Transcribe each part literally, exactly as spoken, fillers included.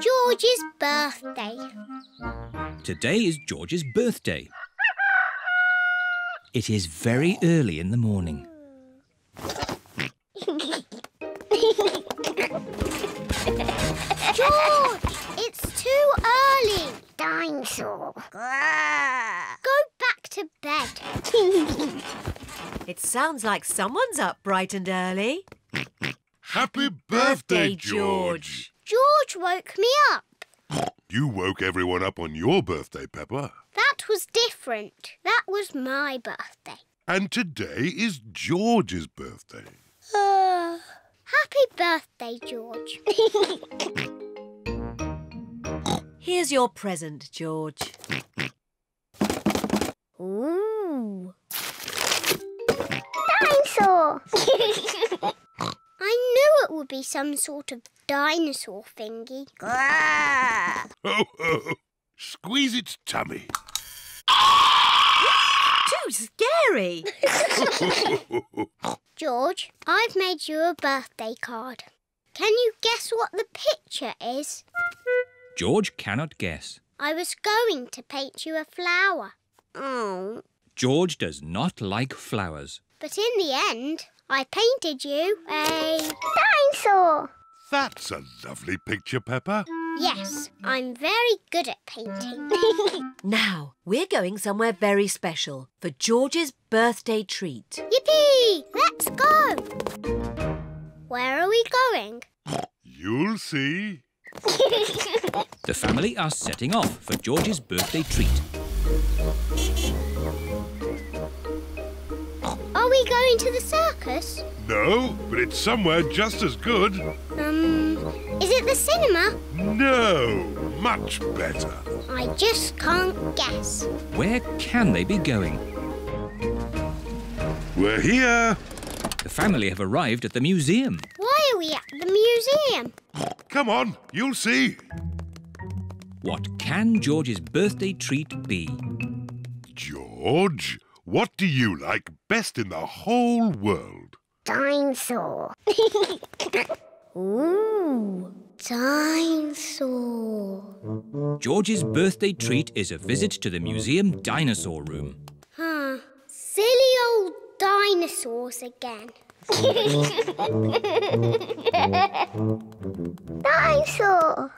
George's birthday. Today is George's birthday. It is very early in the morning. George, it's too early. Dinosaur. Go back to bed. It sounds like someone's up bright and early. Happy birthday, George. George woke me up. You woke everyone up on your birthday, Peppa. That was different. That was my birthday. And today is George's birthday. Uh, happy birthday, George. Here's your present, George. Ooh. Dinosaur! I knew it would be some sort of dinosaur thingy. Ho, ho. Squeeze its tummy. Too scary. George, I've made you a birthday card. Can you guess what the picture is? George cannot guess. I was going to paint you a flower. Oh. George does not like flowers. But in the end, I painted you a dinosaur. That's a lovely picture, Peppa. Yes, I'm very good at painting. Now, we're going somewhere very special for George's birthday treat. Yippee! Let's go! Where are we going? You'll see. The family are setting off for George's birthday treat. Are we going to the circus? No, but it's somewhere just as good. Um, is it the cinema? No, much better. I just can't guess. Where can they be going? We're here. The family have arrived at the museum. Why are we at the museum? Come on, you'll see. What can George's birthday treat be? George? What do you like best in the whole world? Dinosaur. Ooh, dinosaur. George's birthday treat is a visit to the museum dinosaur room. Huh, silly old dinosaurs again. Dinosaur.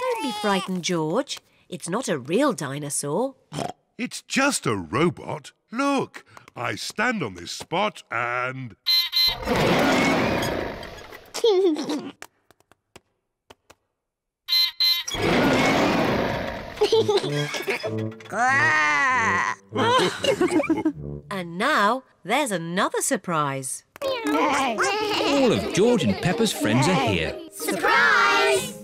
Don't be frightened, George. It's not a real dinosaur. It's just a robot. Look, I stand on this spot and... And now, there's another surprise. All of George and Peppa's friends are here. Surprise!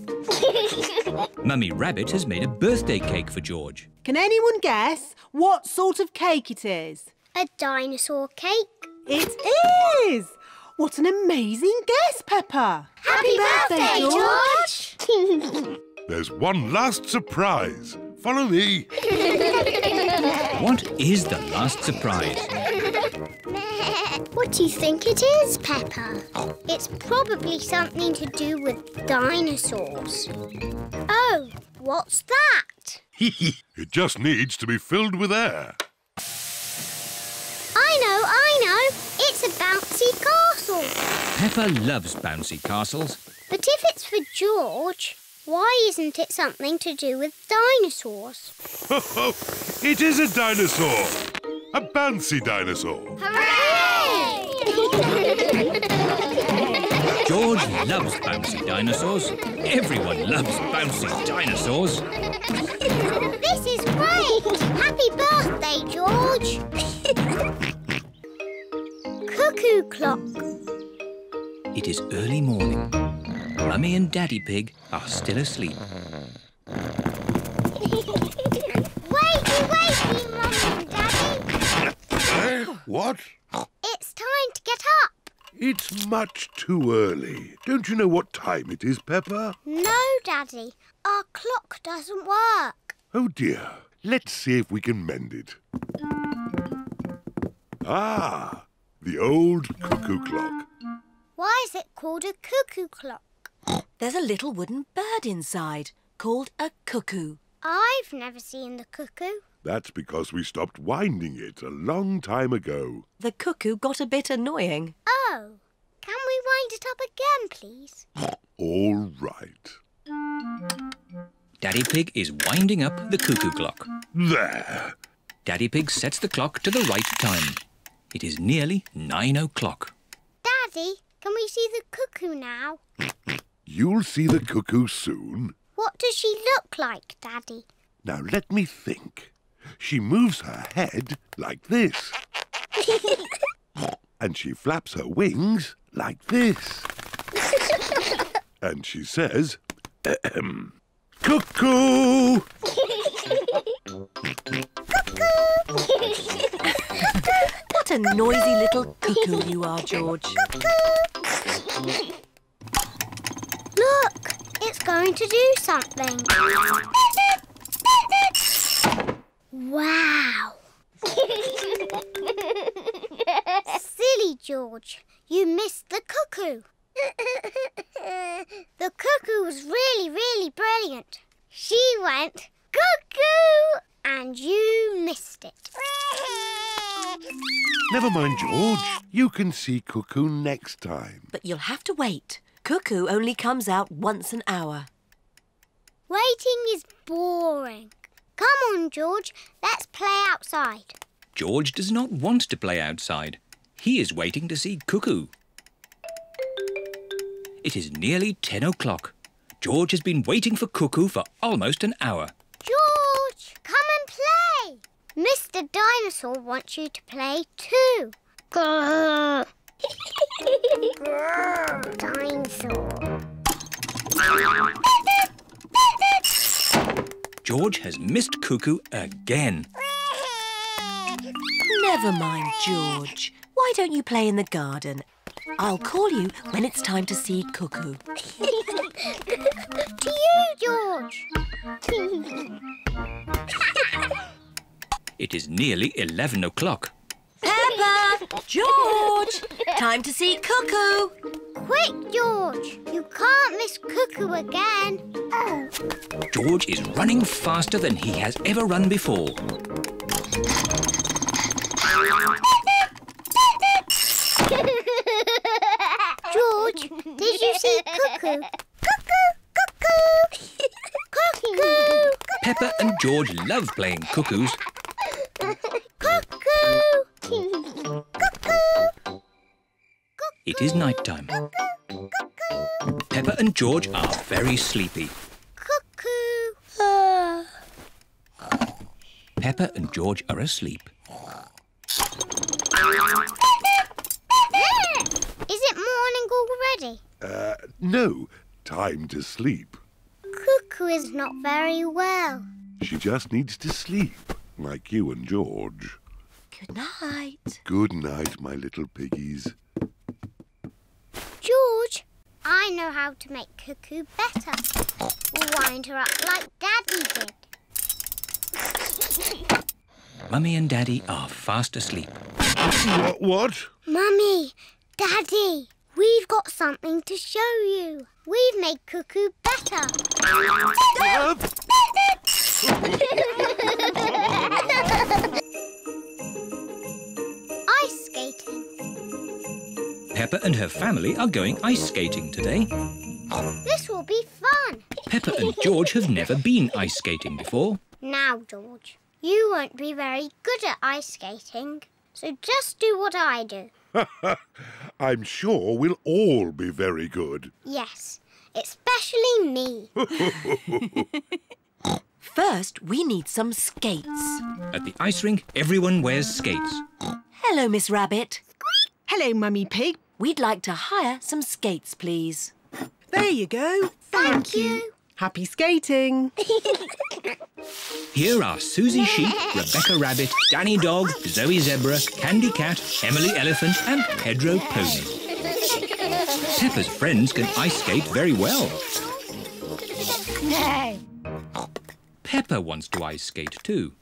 Mummy Rabbit has made a birthday cake for George. Can anyone guess what sort of cake it is? A dinosaur cake. It is! What an amazing guess, Peppa! Happy, Happy birthday, birthday, George! There's one last surprise. Follow me. What is the last surprise? What do you think it is, Peppa? It's probably something to do with dinosaurs. Oh, what's that? It just needs to be filled with air. I know, I know. It's a bouncy castle. Peppa loves bouncy castles. But if it's for George, why isn't it something to do with dinosaurs? Ho, ho! It is a dinosaur! A bouncy dinosaur! Hooray! George loves bouncy dinosaurs. Everyone loves bouncy dinosaurs. This is great! Happy birthday, George! Cuckoo clock. It is early morning. Mummy and Daddy Pig are still asleep. Wakey, wakey, Mummy and Daddy! Uh, what? It's time to get up. It's much too early. Don't you know what time it is, Peppa? No, Daddy. Our clock doesn't work. Oh, dear. Let's see if we can mend it. Ah! the old cuckoo clock. Why is it called a cuckoo clock? There's a little wooden bird inside called a cuckoo. I've never seen the cuckoo. That's because we stopped winding it a long time ago. The cuckoo got a bit annoying. Oh, can we wind it up again, please? All right. Daddy Pig is winding up the cuckoo clock. There. Daddy Pig sets the clock to the right time. It is nearly nine o'clock. Daddy, can we see the cuckoo now? You'll see the cuckoo soon. What does she look like, Daddy? Now let me think. She moves her head like this. And she flaps her wings like this. And she says, cuckoo! Cuckoo! What a noisy little cuckoo you are, George. Cuckoo! Look, it's going to do something. Wow! Silly George, you missed the cuckoo. The cuckoo was really, really brilliant. She went cuckoo and you missed it. Never mind, George. You can see cuckoo next time. But you'll have to wait. Cuckoo only comes out once an hour. Waiting is boring. Come on, George, let's play outside. George does not want to play outside. He is waiting to see Cuckoo. It is nearly ten o'clock. George has been waiting for Cuckoo for almost an hour. George, come and play. Mister Dinosaur wants you to play too. Grrr. Grrr, dinosaur. George has missed Cuckoo again. Never mind, George. Why don't you play in the garden? I'll call you when it's time to see Cuckoo. To you, George. It is nearly eleven o'clock. Peppa! George! Time to see Cuckoo. Quick, George! You can't miss Cuckoo again. Oh. George is running faster than he has ever run before. George, did you see Cuckoo? Cuckoo! Cuckoo! Cuckoo! Peppa and George love playing cuckoos. Cuckoo! Cuckoo! It is night time. Cuckoo, cuckoo. Peppa and George are very sleepy. Cuckoo! Ah. Peppa and George are asleep. Is it morning already? Uh, no. Time to sleep. Cuckoo is not very well. She just needs to sleep, like you and George. Good night. Good night, my little piggies. George, I know how to make Cuckoo better. We'll wind her up like Daddy did. Mummy and Daddy are fast asleep. What? What? Mummy, Daddy, we've got something to show you. We've made Cuckoo better. Ice skating. Peppa and her family are going ice skating today. This will be fun. Peppa and George have never been ice skating before. Now, George, you won't be very good at ice skating, so just do what I do. I'm sure we'll all be very good. Yes, especially me. First, we need some skates. At the ice rink, everyone wears skates. Hello, Miss Rabbit. Hello, Mummy Pig. We'd like to hire some skates, please. There you go. Thank, Thank you. you. Happy skating. Here are Susie Sheep, Rebecca Rabbit, Danny Dog, Zoe Zebra, Candy Cat, Emily Elephant and Pedro Pony. Peppa's friends can ice skate very well. Peppa wants to ice skate too.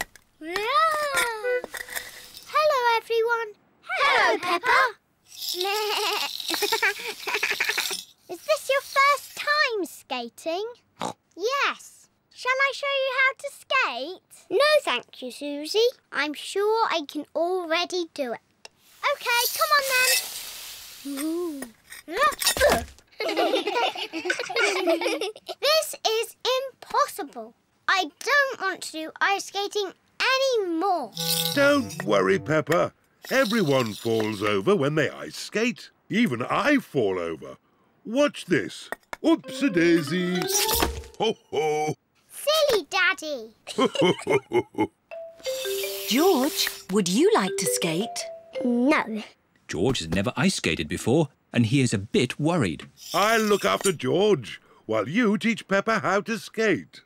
Hello, everyone. Hello, Peppa. skating? Yes. Shall I show you how to skate? No, thank you, Susie. I'm sure I can already do it. OK, come on then. This is impossible. I don't want to do ice skating anymore. Don't worry, Peppa. Everyone falls over when they ice skate. Even I fall over. Watch this. Oops-a-daisy. Ho ho. Silly Daddy. George, would you like to skate? No. George has never ice skated before and he is a bit worried. I'll look after George while you teach Peppa how to skate.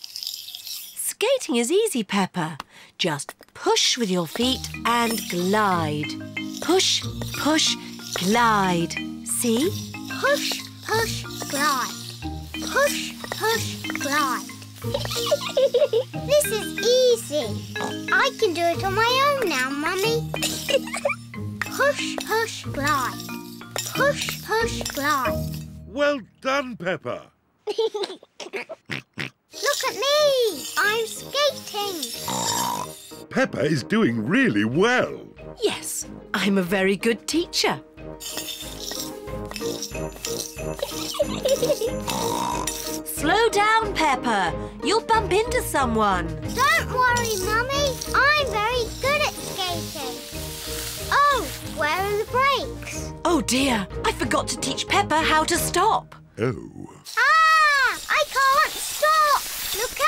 Skating is easy, Peppa. Just push with your feet and glide. Push, push, glide. See? Push, push, glide. Push, push, glide. This is easy. I can do it on my own now, Mummy. Push, push, glide. Push, push, glide. Well done, Peppa. Look at me. I'm skating. Peppa is doing really well. Yes, I'm a very good teacher. Slow down, Peppa. You'll bump into someone. Don't worry, Mummy. I'm very good at skating. Oh, where are the brakes? Oh, dear. I forgot to teach Peppa how to stop. Oh. Ah! I can't stop. Look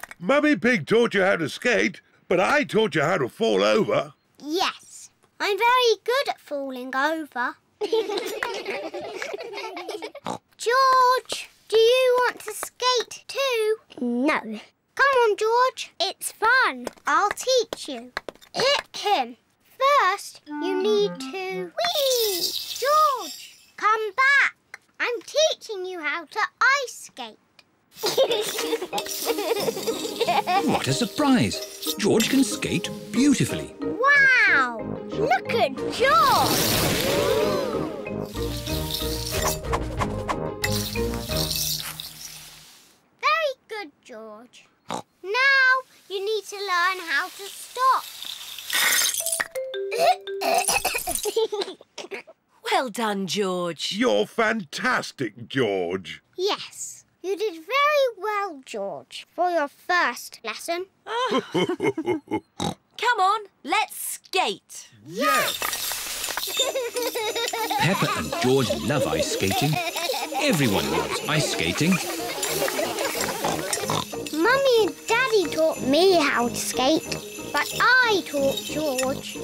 out! Mummy Pig taught you how to skate, but I taught you how to fall over. Yes, I'm very good at falling over. George, do you want to skate too? No. Come on, George. It's fun. I'll teach you. First, you need to... Whee! George, come back. I'm teaching you how to ice skate. What a surprise! George can skate beautifully. Wow! Look at George! Very good, George. Now you need to learn how to stop. Well done, George. You're fantastic, George. Yes. You did very well, George, for your first lesson. Oh. Come on, let's skate. Yes! Peppa and George love ice skating. Everyone loves ice skating. Mummy and Daddy taught me how to skate, but I taught George.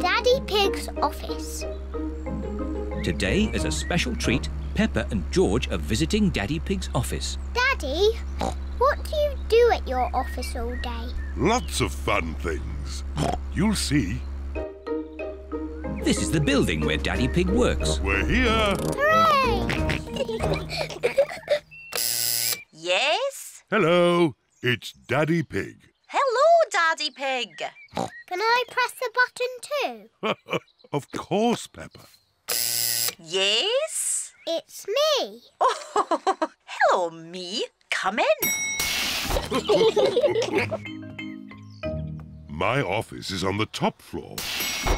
Daddy Pig's office. Today, as a special treat, Peppa and George are visiting Daddy Pig's office. Daddy, what do you do at your office all day? Lots of fun things. You'll see. This is the building where Daddy Pig works. We're here. Hooray! Yes? Hello, it's Daddy Pig. Hello, Daddy Pig. Can I press the button too? Of course, Peppa. Yes? It's me. Oh, hello, me. Come in. My office is on the top floor.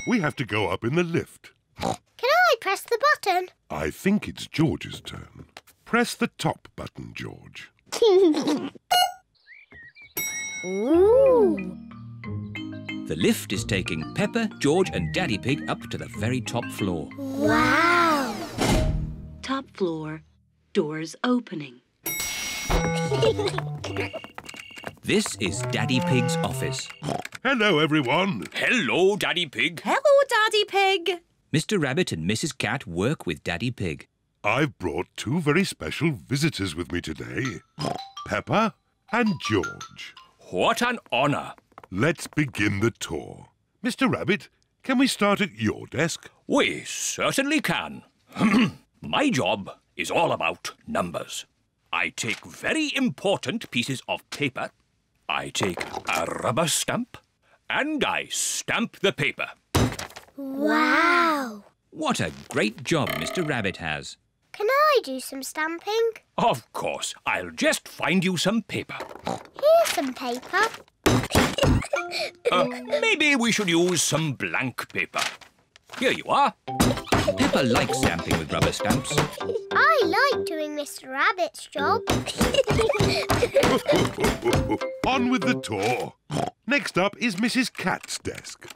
We have to go up in the lift. Can I press the button? I think it's George's turn. Press the top button, George. Ooh. The lift is taking Peppa, George and Daddy Pig up to the very top floor. Wow! Top floor, doors opening. This is Daddy Pig's office. Hello, everyone. Hello, Daddy Pig. Hello, Daddy Pig. Mister Rabbit and Missus Cat work with Daddy Pig. I've brought two very special visitors with me today. Peppa and George. What an honour. Let's begin the tour. Mister Rabbit, can we start at your desk? We certainly can. My job is all about numbers. I take very important pieces of paper. I take a rubber stamp and I stamp the paper. Wow! What a great job Mister Rabbit has. Can I do some stamping? Of course. I'll just find you some paper. Here's some paper. uh, maybe we should use some blank paper. Here you are. Peppa likes stamping with rubber stamps. I like doing Mister Rabbit's job. On with the tour. Next up is Missus Cat's desk.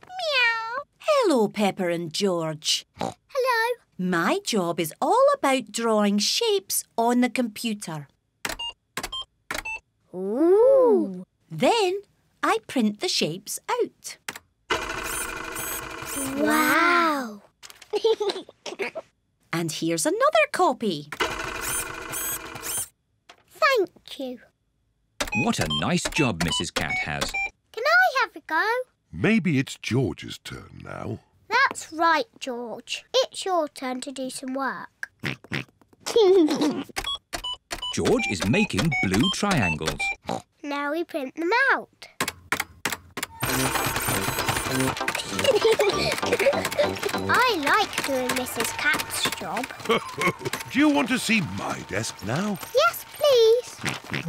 Meow. Hello, Peppa and George. Hello. My job is all about drawing shapes on the computer. Ooh. Then I print the shapes out. Wow! And here's another copy. Thank you. What a nice job Missus Cat has. Can I have a go? Maybe it's George's turn now. That's right, George. It's your turn to do some work. George is making blue triangles. Now we print them out. I like doing Missus Cat's job. Do you want to see my desk now? Yes, please.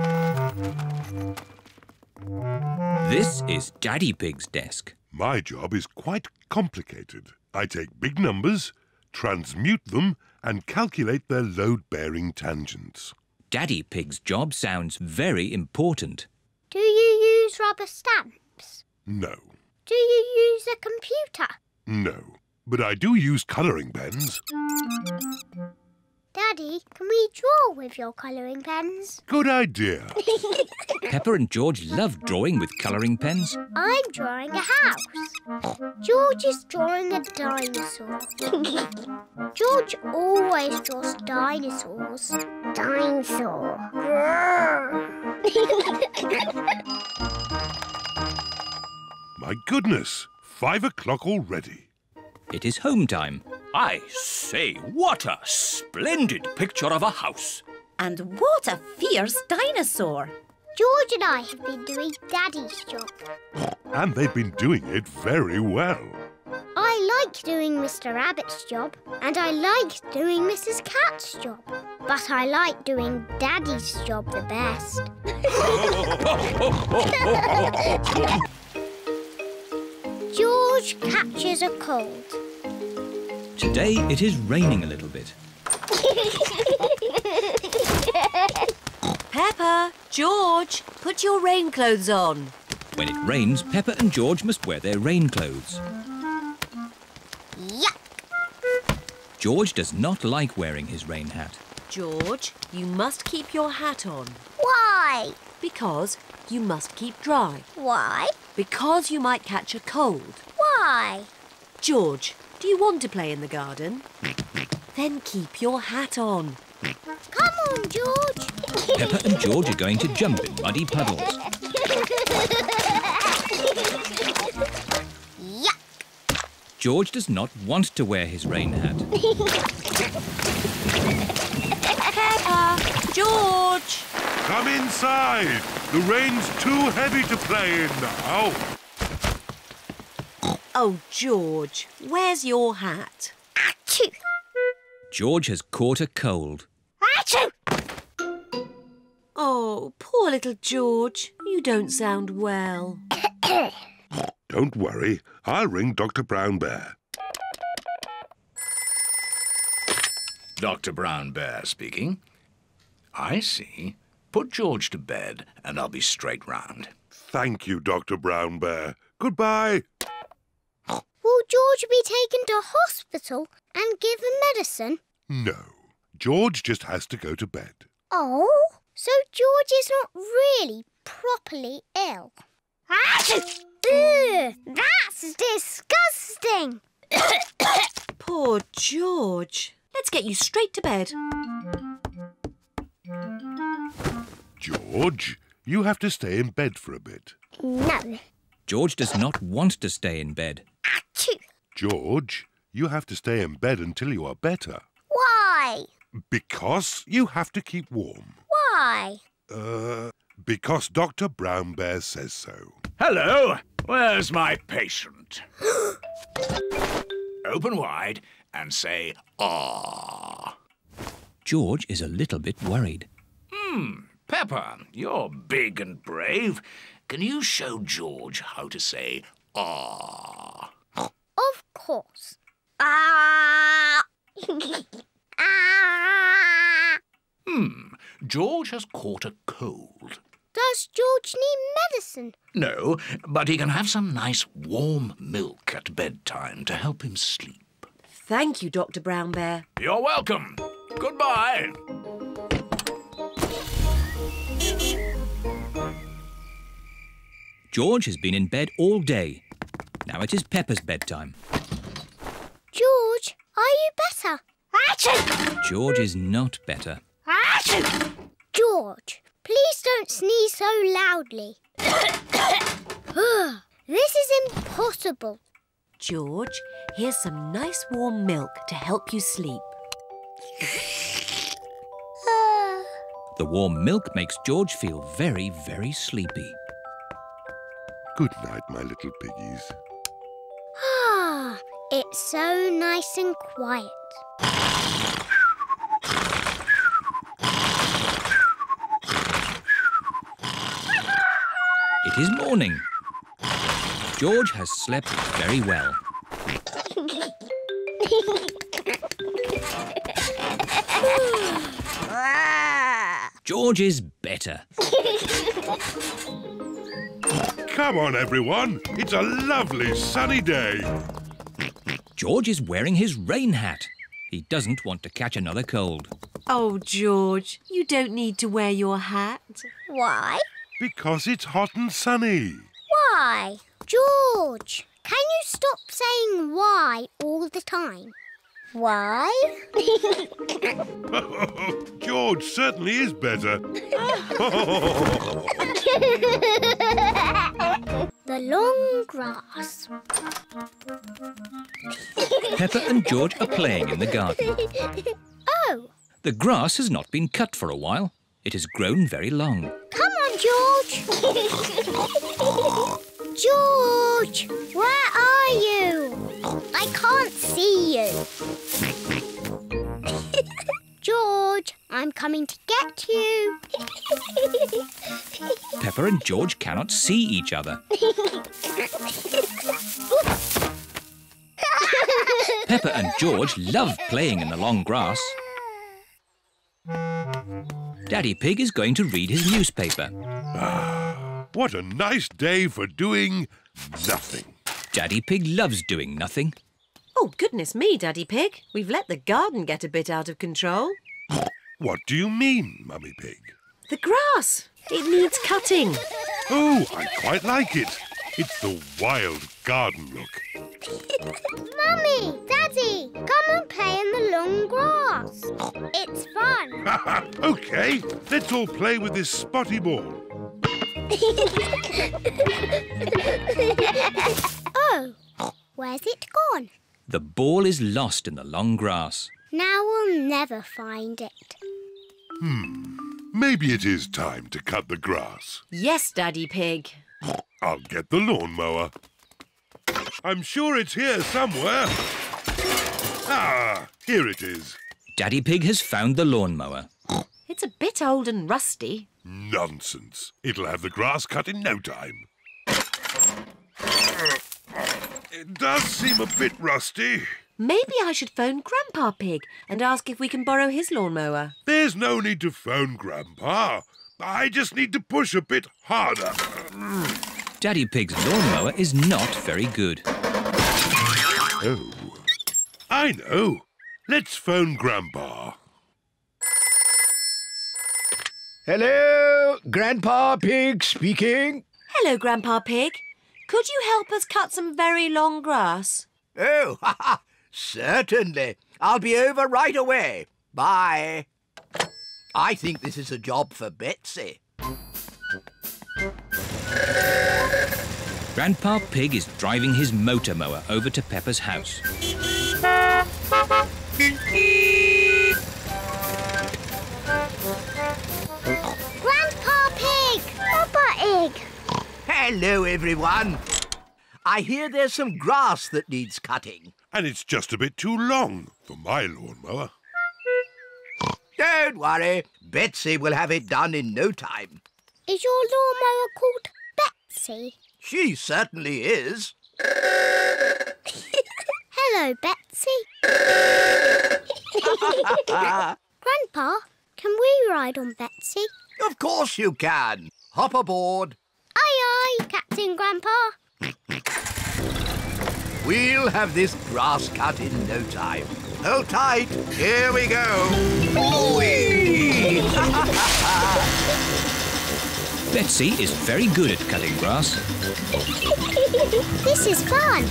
This is Daddy Pig's desk. My job is quite complicated. I take big numbers, transmute them, and calculate their load-bearing tangents. Daddy Pig's job sounds very important. Do you use rubber stamps? No. Do you use a computer? No, but I do use colouring pens. Daddy, can we draw with your colouring pens? Good idea. Peppa and George love drawing with colouring pens. I'm drawing a house. George is drawing a dinosaur. George always draws dinosaurs. Dinosaur. My goodness, five o'clock already. It is home time. I say, what a splendid picture of a house. And what a fierce dinosaur. George and I have been doing Daddy's job. And they've been doing it very well. I like doing Mister Rabbit's job, and I like doing Missus Cat's job. But I like doing Daddy's job the best. George catches a cold. Today it is raining a little bit. Peppa, George, put your rain clothes on. When it rains, Peppa and George must wear their rain clothes. Yuck! George does not like wearing his rain hat. George, you must keep your hat on. Why? Because you must keep dry. Why? Because you might catch a cold. Why? George, do you want to play in the garden? Then keep your hat on. Come on, George. Peppa and George are going to jump in muddy puddles. Yuck! George does not want to wear his rain hat. Peppa! George! Come inside. The rain's too heavy to play in now. Oh, George, where's your hat? Achoo! George has caught a cold. Achoo! Oh, poor little George. You don't sound well. Don't worry. I'll ring Doctor Brown Bear. Doctor Brown Bear speaking. I see. Put George to bed and I'll be straight round. Thank you, Doctor Brown Bear. Goodbye. Will George be taken to hospital and given medicine? No. George just has to go to bed. Oh, so George is not really properly ill. Ugh, that's disgusting. Poor George. Let's get you straight to bed. George, you have to stay in bed for a bit. No. George does not want to stay in bed. Achoo! George, you have to stay in bed until you are better. Why? Because you have to keep warm. Why? Uh, because Doctor Brown Bear says so. Hello, where's my patient? Open wide and say, ah. George is a little bit worried. Hmm, Peppa, you're big and brave. Can you show George how to say, ah? Of course. Ah! Ah! Hmm, George has caught a cold. Does George need medicine? No, but he can have some nice warm milk at bedtime to help him sleep. Thank you, Doctor Brown Bear. You're welcome. Goodbye. George has been in bed all day. Now it is Peppa's bedtime. George, are you better? Achoo! George is not better. Achoo! George, please don't sneeze so loudly. This is impossible. George, here's some nice warm milk to help you sleep. uh... The warm milk makes George feel very, very sleepy. Good night, my little piggies. Ah, it's so nice and quiet. It is morning. George has slept very well. George is better. Come on, everyone. It's a lovely sunny day. George is wearing his rain hat. He doesn't want to catch another cold. Oh, George, you don't need to wear your hat. Why? Because it's hot and sunny. Why? George, can you stop saying why all the time? Why? George certainly is better. The long grass. Peppa and George are playing in the garden. Oh! The grass has not been cut for a while. It has grown very long. Come on, George! George, where are you? I can't see you. George, I'm coming to get you. Peppa and George cannot see each other. Peppa and George love playing in the long grass. Daddy Pig is going to read his newspaper. What a nice day for doing nothing. Daddy Pig loves doing nothing. Oh, goodness me, Daddy Pig. We've let the garden get a bit out of control. What do you mean, Mummy Pig? The grass. It needs cutting. Oh, I quite like it. It's the wild garden look. Mummy, Daddy, come and play in the long grass. It's fun. OK, let's all play with this spotty ball. Oh, where's it gone? The ball is lost in the long grass. Now we'll never find it. Hmm, maybe it is time to cut the grass. Yes, Daddy Pig. I'll get the lawnmower. I'm sure it's here somewhere. Ah, here it is. Daddy Pig has found the lawnmower. It's a bit old and rusty. Nonsense. It'll have the grass cut in no time. It does seem a bit rusty. Maybe I should phone Grandpa Pig and ask if we can borrow his lawnmower. There's no need to phone Grandpa. I just need to push a bit harder. Daddy Pig's lawnmower is not very good. Oh. I know. Let's phone Grandpa. Hello, Grandpa Pig speaking. Hello, Grandpa Pig. Could you help us cut some very long grass? Oh, ha ha, certainly. I'll be over right away. Bye. I think this is a job for Betsy. Grandpa Pig is driving his motor mower over to Peppa's house. Hello, everyone. I hear there's some grass that needs cutting. And it's just a bit too long for my lawnmower. Don't worry. Betsy will have it done in no time. Is your lawnmower called Betsy? She certainly is. Hello, Betsy. Grandpa, can we ride on Betsy? Of course you can. Hop aboard. Aye, aye, Captain Grandpa. We'll have this grass cut in no time. Hold tight. Here we go. Whee! Betsy is very good at cutting grass. This is fun.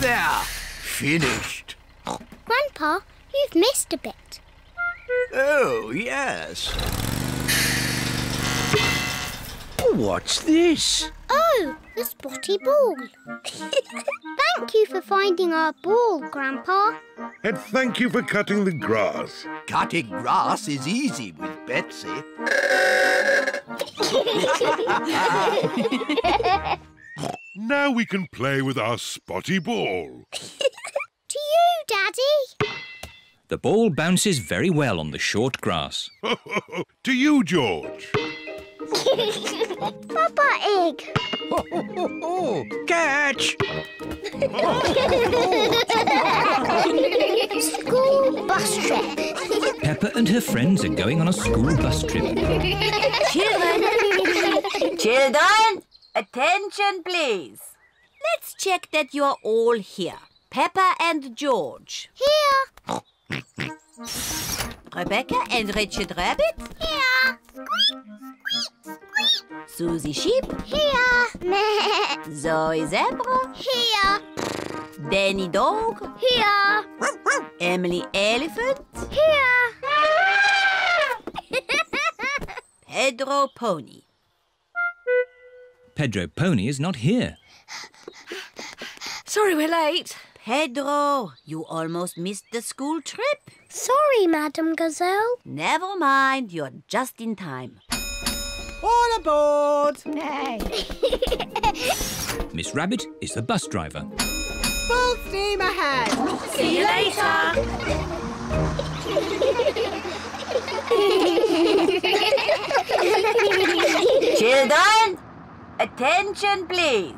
There. Finished. Grandpa, you've missed a bit. Oh, yes. What's this? Oh, the spotty ball. Thank you for finding our ball, Grandpa. And thank you for cutting the grass. Cutting grass is easy with Betsy. Now we can play with our spotty ball. To you, Daddy. The ball bounces very well on the short grass. To you, George. Papa Egg. Oh, oh, oh, oh. Catch! School bus trip. Peppa and her friends are going on a school bus trip. Children, Children, attention please. Let's check that you're all here. Peppa and George. Here. Rebecca and Richard Rabbit. Here. Squeak, squeak, squeak. Susie Sheep. Here. Zoe Zebra. Here. Danny Dog. Here. Emily Elephant. Here. Pedro Pony. Pedro Pony is not here. Sorry we're late. Pedro, you almost missed the school trip. Sorry, Madam Gazelle. Never mind, you're just in time. All aboard! Hey. Miss Rabbit is the bus driver. Full steam ahead. See you later. Children, attention please.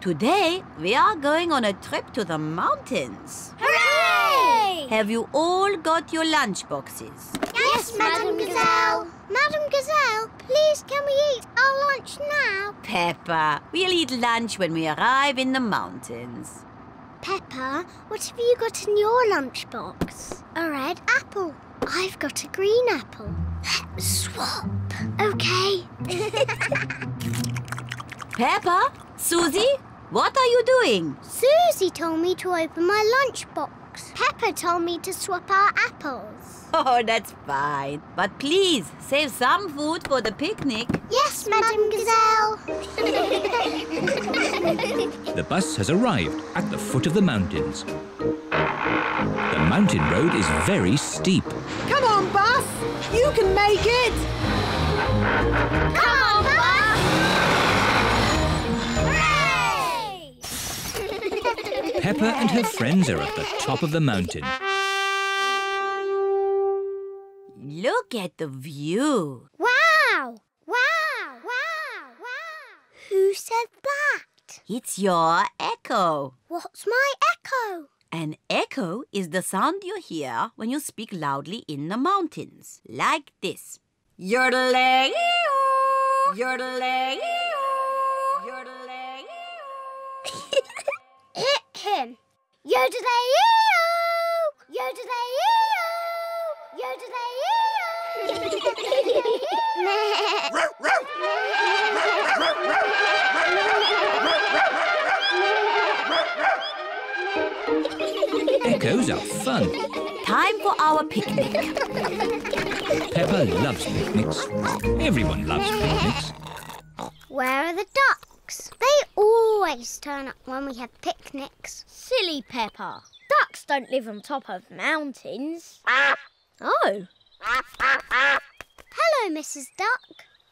Today, we are going on a trip to the mountains. Hooray! Have you all got your lunch boxes? Yes, yes, Madam Gazelle. Madam Gazelle, please can we eat our lunch now? Peppa, we'll eat lunch when we arrive in the mountains. Peppa, what have you got in your lunch box? A red apple. I've got a green apple. Let's swap. Okay. Peppa, Susie, what are you doing? Susie told me to open my lunchbox. Peppa told me to swap our apples. Oh, that's fine. But please, save some food for the picnic. Yes, Madam Gazelle. The bus has arrived at the foot of the mountains. The mountain road is very steep. Come on, bus. You can make it. Come on, bus. Peppa and her friends are at the top of the mountain. Look at the view. Wow! Wow! Wow! Wow! Who said that? It's your echo. What's my echo? An echo is the sound you hear when you speak loudly in the mountains. Like this. Yodeling-ee-oo! Yodeling-ee-oo! Yodeling-ee-oo! Hit him. Yodelay-ee-oo! Yodelay-ee-oo! Yodelay-ee-oo! Echoes are fun. Time for our picnic. Peppa loves picnics. Everyone loves picnics. Where are the ducks? They always turn up when we have picnics. Silly Peppa. Ducks don't live on top of mountains. Oh. Hello, Missus Duck.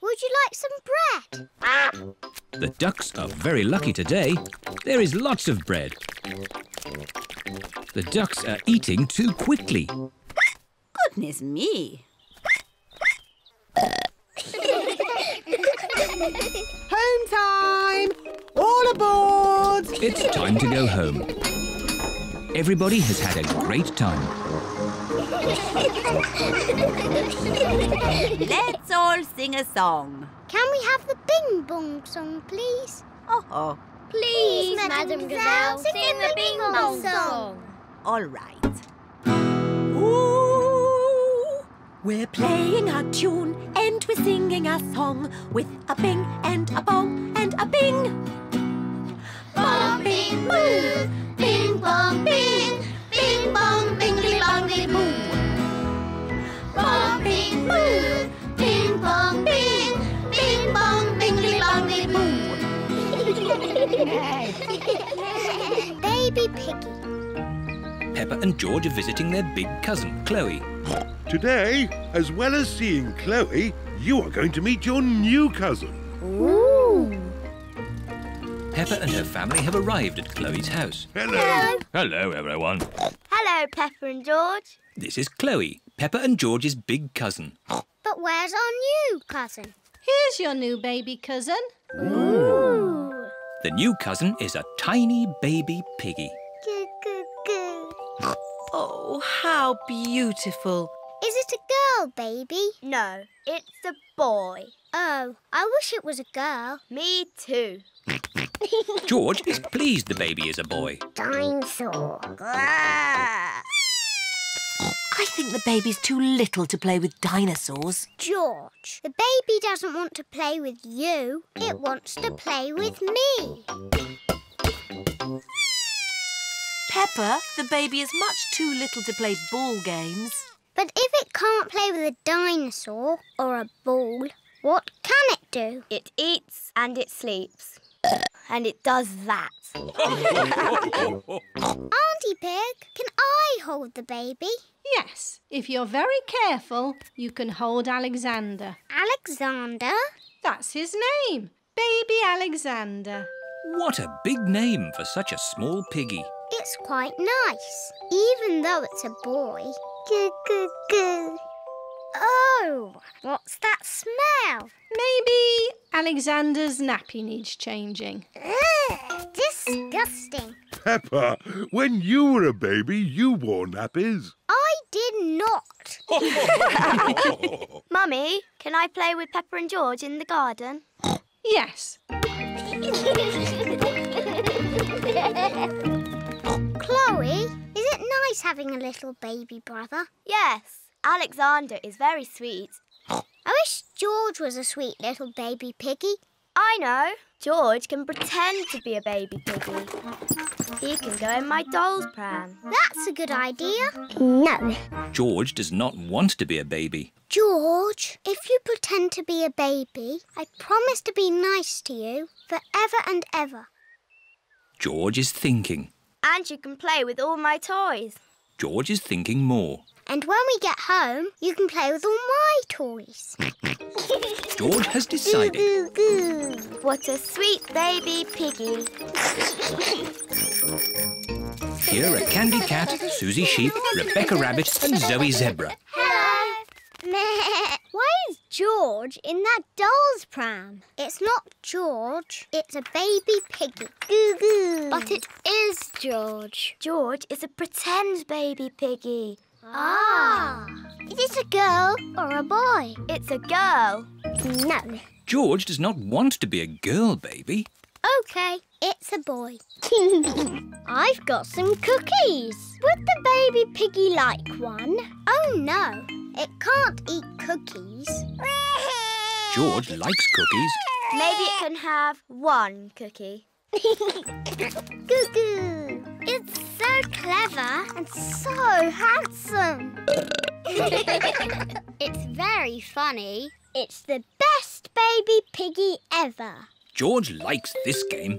Would you like some bread? The ducks are very lucky today. There is lots of bread. The ducks are eating too quickly. Goodness me. Home time! All aboard! It's time to go home. Everybody has had a great time. Let's all sing a song. Can we have the Bing Bong song, please? Oh, oh. Please, please Madam Gazelle, sing, sing the Bing Bong song. All right. Ooh, we're playing our tune and we're singing our song with a bing and a bong and a bing. Bong, bing, boo. Bing, bong, bing. Bing, bong, bingly, bongly, boo. Bong, bing, boo. Bing, bong, bing. Bing, bong, bingly, bongly, boo. Baby Piggy. Peppa and George are visiting their big cousin, Chloe. Today, as well as seeing Chloe, you are going to meet your new cousin. Ooh! Peppa and her family have arrived at Chloe's house. Hello! Hello, Hello everyone. Hello, Peppa and George. This is Chloe, Peppa and George's big cousin. But where's our new cousin? Here's your new baby cousin. Ooh! The new cousin is a tiny baby piggy. Oh, how beautiful. Is it a girl, baby? No, it's a boy. Oh, I wish it was a girl. Me too. George is pleased the baby is a boy. Dinosaur. I think the baby's too little to play with dinosaurs. George, the baby doesn't want to play with you. It wants to play with me. Peppa, the baby is much too little to play ball games. But if it can't play with a dinosaur or a ball, what can it do? It eats and it sleeps. And it does that. Auntie Pig, can I hold the baby? Yes, if you're very careful, you can hold Alexander. Alexander? That's his name, Baby Alexander. What a big name for such a small piggy. It's quite nice, even though it's a boy. Goo, goo, goo. Oh, what's that smell? Maybe Alexander's nappy needs changing. Ugh, disgusting. Peppa, when you were a baby, you wore nappies. I did not. Mummy, can I play with Peppa and George in the garden? Yes. Chloe, is it nice having a little baby brother? Yes, Alexander is very sweet. I wish George was a sweet little baby piggy. I know. George can pretend to be a baby piggy. He can go in my doll's pram. That's a good idea. No. George does not want to be a baby. George, if you pretend to be a baby, I promise to be nice to you forever and ever. George is thinking. And you can play with all my toys. George is thinking more. And when we get home, you can play with all my toys. George has decided. Ooh, ooh, ooh. What a sweet baby piggy. Here are Candy Cat, Susie Sheep, Rebecca Rabbit and Zoe Zebra. Hello. Why is George in that doll's pram? It's not George, it's a baby piggy. Goo goo. But it is George. George is a pretend baby piggy. Ah. Is it a girl or a boy? It's a girl. No. George does not want to be a girl baby. OK, it's a boy. I've got some cookies. Would the baby piggy like one? Oh, no. It can't eat cookies. George likes cookies. Maybe it can have one cookie. Goo goo. It's so clever and so handsome. It's very funny. It's the best baby piggy ever. George likes this game.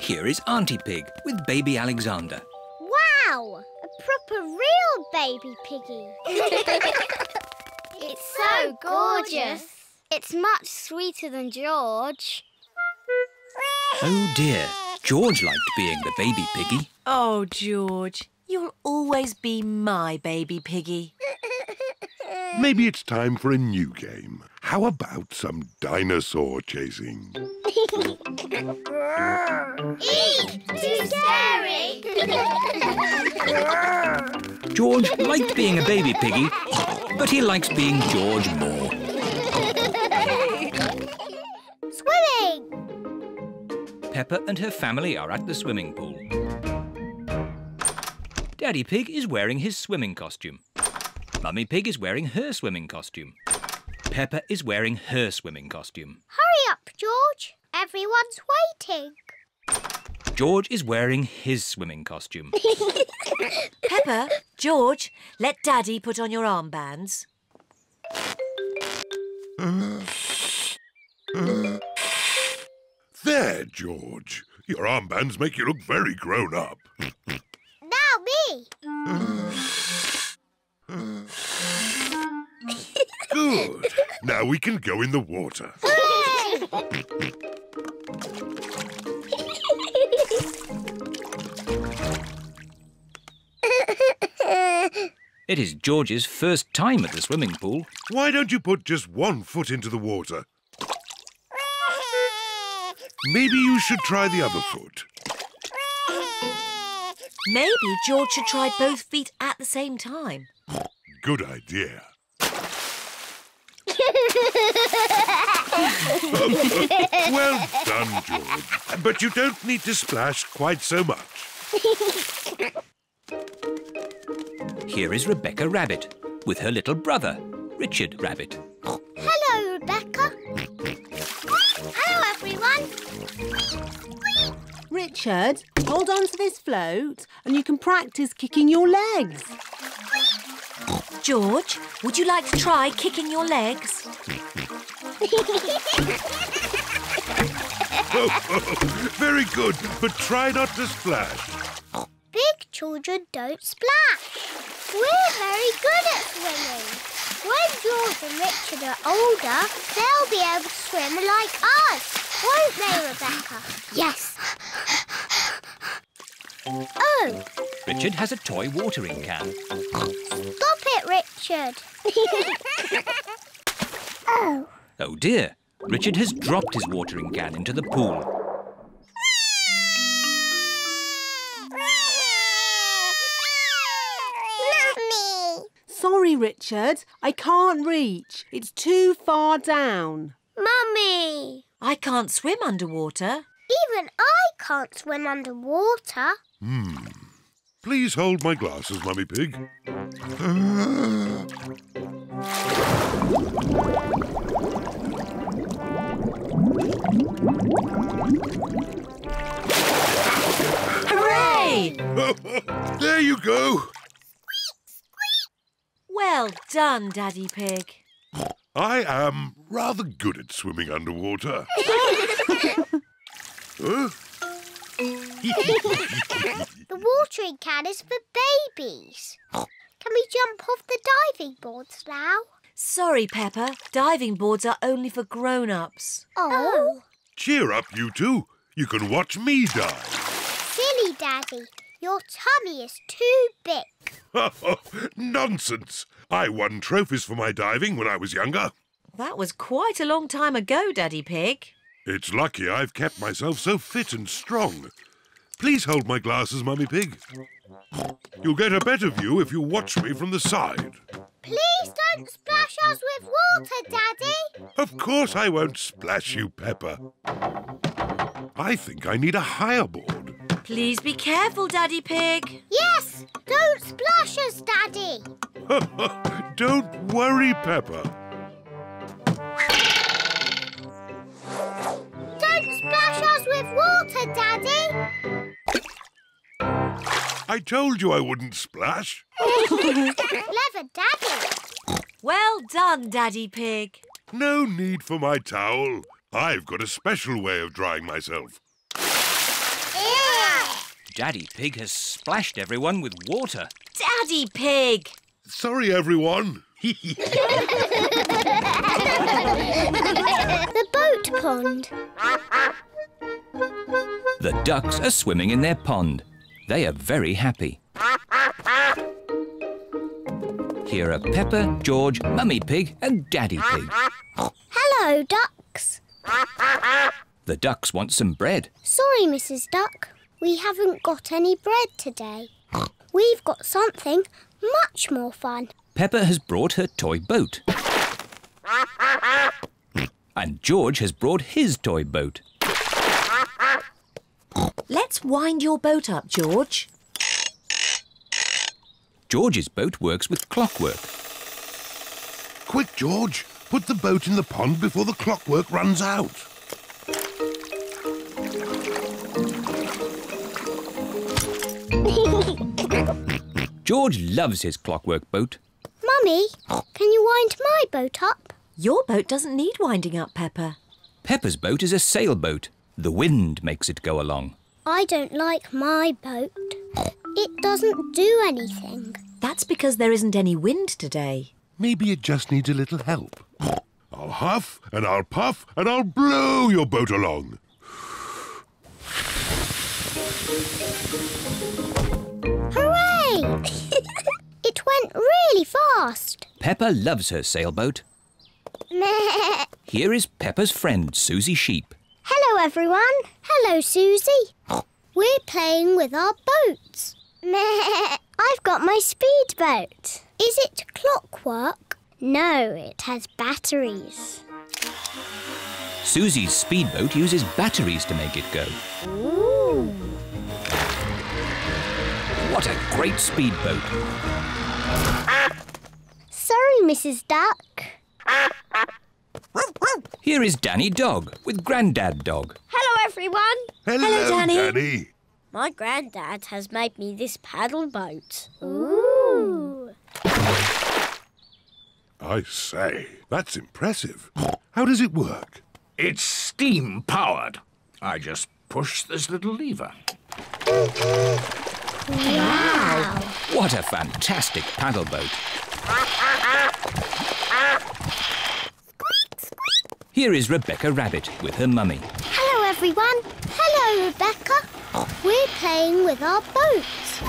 Here is Auntie Pig with baby Alexander. Wow! A proper real baby piggy. It's so gorgeous. It's much sweeter than George. Oh dear, George liked being the baby piggy. Oh, George, you'll always be my baby piggy. Maybe it's time for a new game. How about some dinosaur chasing? Eek! Too scary! George liked being a baby piggy, but he likes being George more. Swimming! Peppa and her family are at the swimming pool. Daddy Pig is wearing his swimming costume. Mummy Pig is wearing her swimming costume. Peppa is wearing her swimming costume. Hurry up, George. Everyone's waiting. George is wearing his swimming costume. Peppa, George, let Daddy put on your armbands. Uh, uh. There, George. Your armbands make you look very grown up. Now me. Uh. Uh. Good. Now we can go in the water. It is George's first time at the swimming pool. Why don't you put just one foot into the water? Maybe you should try the other foot. Maybe George should try both feet at the same time. Good idea. Well done, George. But you don't need to splash quite so much. Here is Rebecca Rabbit with her little brother, Richard Rabbit. Hello, Rebecca. Hello, everyone. Richard, hold on to this float and you can practice kicking your legs. George, would you like to try kicking your legs? Oh, oh, very good, but try not to splash. Big children don't splash. We're very good at swimming. When George and Richard are older, they'll be able to swim like us, won't they, Rebecca? Yes. Oh! Richard has a toy watering can. Stop it, Richard! Oh! Oh dear! Richard has dropped his watering can into the pool. Mummy! Sorry, Richard. I can't reach. It's too far down. Mummy! I can't swim underwater. Even I can't swim underwater. Hmm. Please hold my glasses, Mummy Pig. Ah. Hooray! There you go. Squeak, squeak. Well done, Daddy Pig. I am rather good at swimming underwater. Huh? The watering can is for babies. Can we jump off the diving boards now? Sorry, Peppa. Diving boards are only for grown-ups. Oh. Cheer up, you two. You can watch me dive. Silly, Daddy. Your tummy is too big. Nonsense. I won trophies for my diving when I was younger. That was quite a long time ago, Daddy Pig. It's lucky I've kept myself so fit and strong. Please hold my glasses, Mummy Pig. You'll get a better view if you watch me from the side. Please don't splash us with water, Daddy. Of course I won't splash you, Peppa. I think I need a higher board. Please be careful, Daddy Pig. Yes, don't splash us, Daddy. Don't worry, Peppa. Splash us with water, Daddy! I told you I wouldn't splash. Clever Daddy! Well done, Daddy Pig. No need for my towel. I've got a special way of drying myself. Ew. Daddy Pig has splashed everyone with water. Daddy Pig. Sorry, everyone. The boat pond. The ducks are swimming in their pond. They are very happy. Here are Peppa, George, Mummy Pig and Daddy Pig. Hello, ducks. The ducks want some bread. Sorry, Missus Duck. We haven't got any bread today. We've got something much more fun. Peppa has brought her toy boat. And George has brought his toy boat. Let's wind your boat up, George. George's boat works with clockwork. Quick, George. Put the boat in the pond before the clockwork runs out. George loves his clockwork boat. Mummy, can you wind my boat up? Your boat doesn't need winding up, Peppa. Peppa's boat is a sailboat. The wind makes it go along. I don't like my boat. It doesn't do anything. That's because there isn't any wind today. Maybe it just needs a little help. I'll huff and I'll puff and I'll blow your boat along. Hooray! It went really fast. Peppa loves her sailboat. Here is Peppa's friend, Susie Sheep. Hello, everyone. Hello, Susie. We're playing with our boats. I've got my speedboat. Is it clockwork? No, it has batteries. Susie's speedboat uses batteries to make it go. Ooh. What a great speedboat. Ah. Sorry, Missus Duck. Ah. Here is Danny Dog with Grandad Dog. Hello, everyone. Hello, Hello Danny. Danny. My granddad has made me this paddle boat. Ooh. I say, that's impressive. How does it work? It's steam-powered. I just push this little lever. Wow! What a fantastic paddle boat. Here is Rebecca Rabbit with her mummy. Hello, everyone. Hello, Rebecca. We're playing with our boats.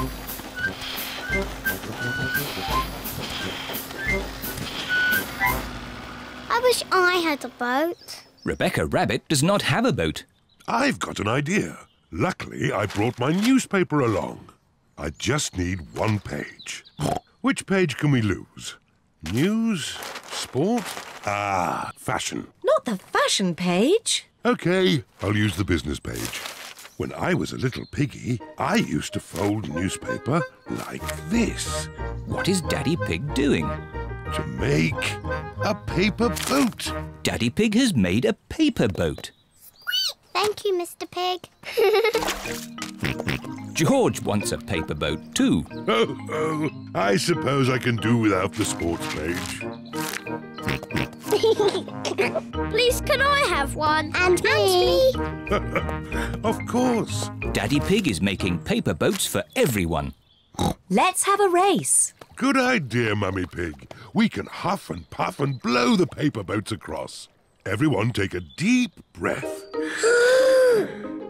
I wish I had a boat. Rebecca Rabbit does not have a boat. I've got an idea. Luckily, I brought my newspaper along. I just need one page. Which page can we lose? News, sport, ah, fashion. Not the fashion page. OK, I'll use the business page. When I was a little piggy, I used to fold newspaper like this. What is Daddy Pig doing? To make a paper boat. Daddy Pig has made a paper boat. Squeak! Thank you, Mister Pig. George wants a paper boat too. Oh, oh, I suppose I can do without the sports page. Please, can I have one? And me. Of course. Daddy Pig is making paper boats for everyone. Let's have a race. Good idea, Mummy Pig. We can huff and puff and blow the paper boats across. Everyone take a deep breath.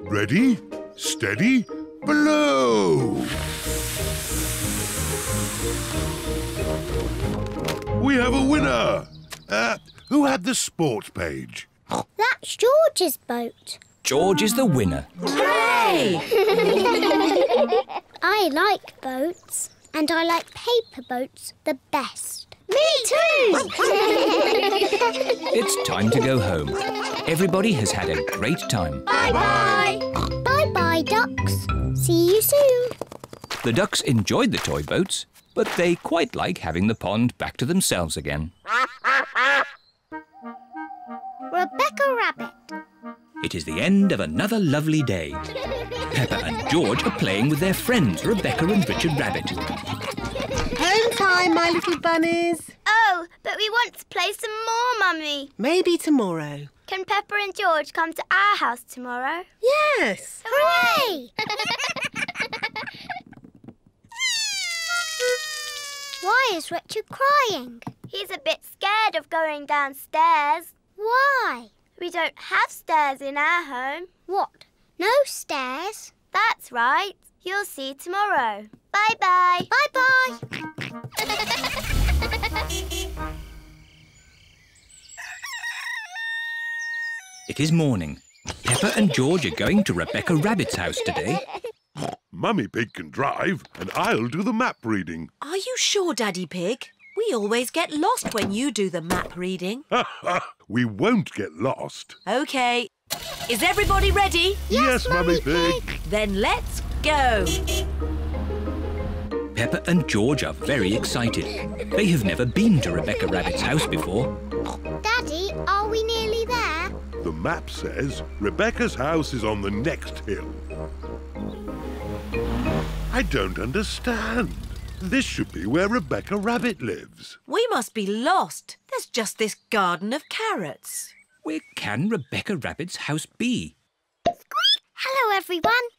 Ready, steady, blow! We have a winner. Uh, who had the sports page? That's George's boat. George is the winner. Hooray! I like boats, and I like paper boats the best. Me too! It's time to go home. Everybody has had a great time. Bye-bye! Bye-bye, ducks. See you soon. The ducks enjoyed the toy boats, but they quite like having the pond back to themselves again. Rebecca Rabbit. It is the end of another lovely day. Peppa and George are playing with their friends, Rebecca and Richard Rabbit. Home time, my little bunnies. Oh, but we want to play some more, Mummy. Maybe tomorrow. Can Peppa and George come to our house tomorrow? Yes. Hooray! crying. He's a bit scared of going downstairs. Why? We don't have stairs in our home. What? No stairs? That's right. You'll see tomorrow. Bye-bye. Bye-bye. It is morning. Peppa and George are going to Rebecca Rabbit's house today. Mummy Pig can drive and I'll do the map reading. Are you sure, Daddy Pig? We always get lost when you do the map reading. We won't get lost. OK. Is everybody ready? Yes, yes Mummy Pig. Pig. Then let's go. Peppa and George are very excited. They have never been to Rebecca Rabbit's house before. Daddy, are we nearly there? The map says Rebecca's house is on the next hill. I don't understand. This should be where Rebecca Rabbit lives. We must be lost. There's just this garden of carrots. Where can Rebecca Rabbit's house be? Squeak! Hello, everyone.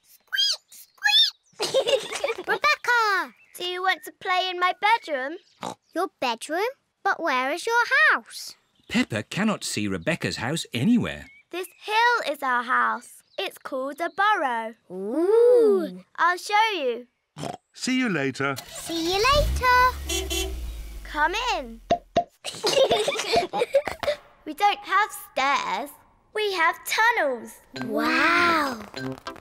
Squeak, squeak! Rebecca! Do you want to play in my bedroom? Your bedroom? But where is your house? Peppa cannot see Rebecca's house anywhere. This hill is our house. It's called a burrow. Ooh! I'll show you. See you later. See you later. Come in. We don't have stairs. We have tunnels. Wow.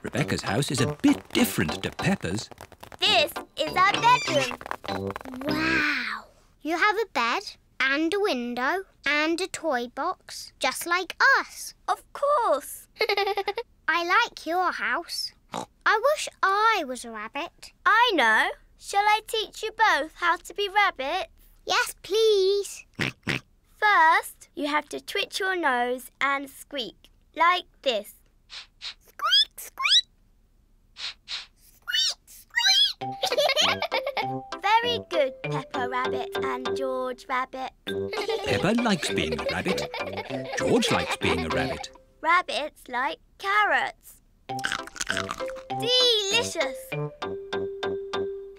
Rebecca's house is a bit different to Peppa's. This is our bedroom. Wow. You have a bed and a window and a toy box, just like us. Of course. I like your house. I wish I was a rabbit. I know. Shall I teach you both how to be rabbits? Yes, please. First, you have to twitch your nose and squeak, like this. Squeak, squeak. Squeak, squeak. Very good, Peppa Rabbit and George Rabbit. Peppa likes being a rabbit. George likes being a rabbit. Rabbits like carrots. Delicious!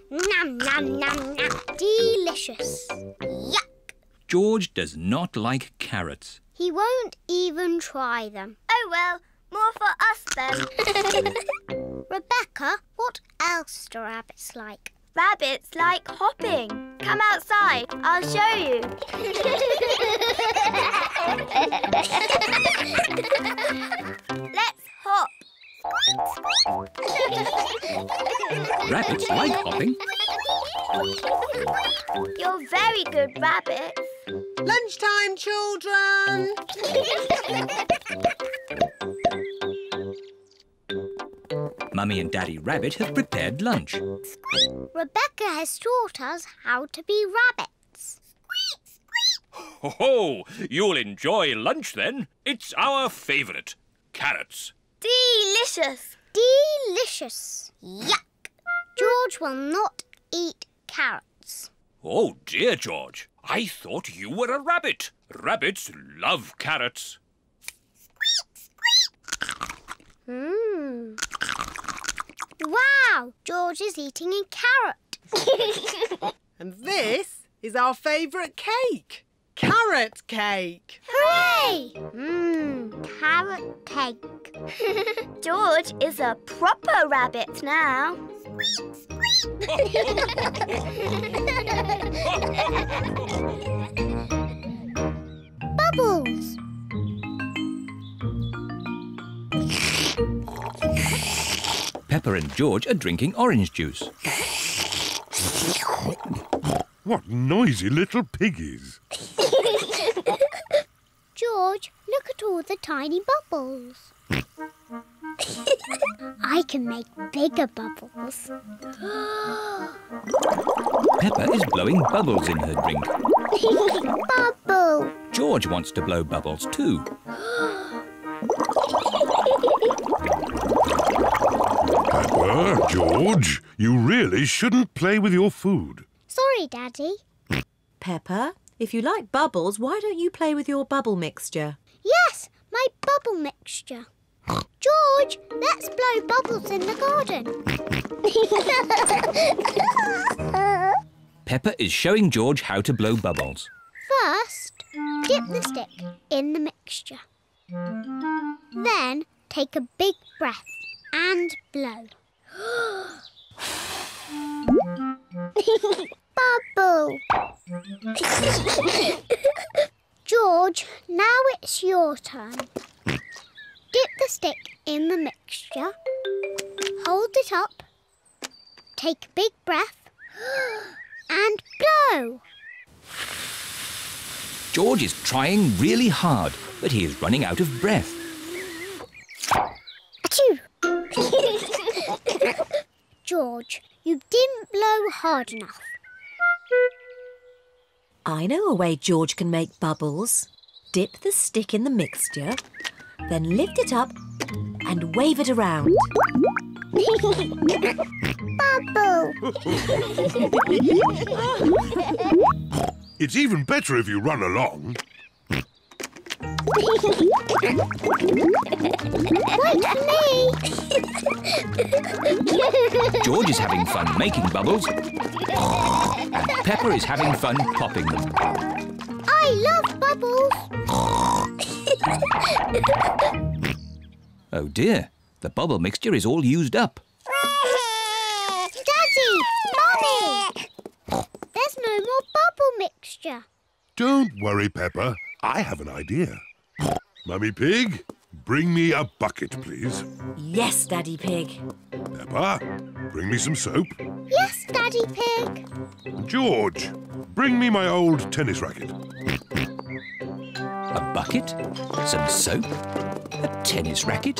Nom, nom, nom, nom. Delicious. Yuck! George does not like carrots. He won't even try them. Oh, well, more for us then. Rebecca, what else do rabbits like? Rabbits like hopping. Come outside, I'll show you. Let's hop. Rabbits like hopping. You're very good rabbits. Lunchtime, children! Mummy and Daddy Rabbit have prepared lunch. Squeak. Rebecca has taught us how to be rabbits. Squeak, squeak! Ho, ho! You'll enjoy lunch then. It's our favourite, carrots. Delicious! Delicious! Yuck! George will not eat carrots. Oh dear, George. I thought you were a rabbit. Rabbits love carrots. Squeak, squeak! Mmm. Wow! George is eating a carrot. And this is our favourite cake. Carrot cake! Hooray! Mmm, carrot cake. George is a proper rabbit now. Squeak, squeak! Bubbles! Peppa and George are drinking orange juice. What noisy little piggies! George, look at all the tiny bubbles. I can make bigger bubbles. Peppa is blowing bubbles in her drink. Bubble! George wants to blow bubbles too. Peppa, George, you really shouldn't play with your food. Sorry, Daddy. Peppa, if you like bubbles, why don't you play with your bubble mixture? Yes, my bubble mixture. George, let's blow bubbles in the garden. Peppa is showing George how to blow bubbles. First, dip the stick in the mixture. Then, take a big breath and blow. Bubble! George, now it's your turn. Dip the stick in the mixture. Hold it up. Take a big breath and blow. George is trying really hard, but he is running out of breath. Achoo! George, you didn't blow hard enough. I know a way George can make bubbles. Dip the stick in the mixture, then lift it up and wave it around. Bubble! It's even better if you run along. Wait for me! George is having fun making bubbles, and Peppa is having fun popping them. I love bubbles! Oh dear, the bubble mixture is all used up. Daddy! Mummy! There's no more bubble mixture. Don't worry, Peppa. I have an idea. Mummy Pig, bring me a bucket, please. Yes, Daddy Pig. Peppa, bring me some soap. Yes, Daddy Pig. George, bring me my old tennis racket. A bucket, some soap, a tennis racket.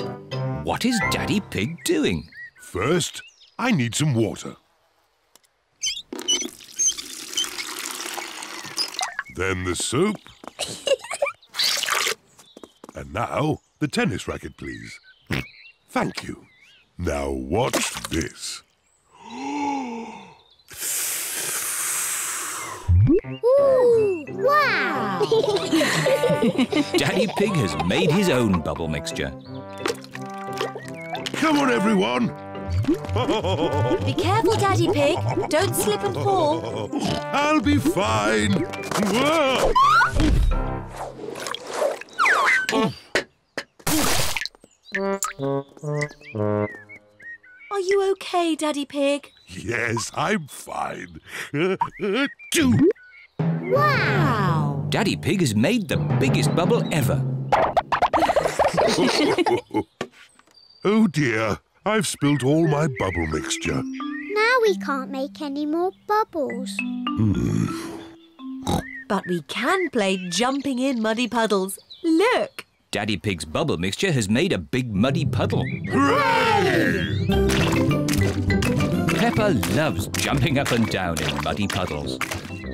What is Daddy Pig doing? First, I need some water. Then the soap. And now, the tennis racket, please. Thank you. Now watch this. Ooh, wow! Daddy Pig has made his own bubble mixture. Come on, everyone! Be careful, Daddy Pig. Don't slip and fall. I'll be fine. Whoa! Are you okay, Daddy Pig? Yes, I'm fine. Wow! Daddy Pig has made the biggest bubble ever. Oh dear, I've spilled all my bubble mixture. Now we can't make any more bubbles. But we can play jumping in muddy puddles. Look! Daddy Pig's bubble mixture has made a big muddy puddle. Hooray! Peppa loves jumping up and down in muddy puddles.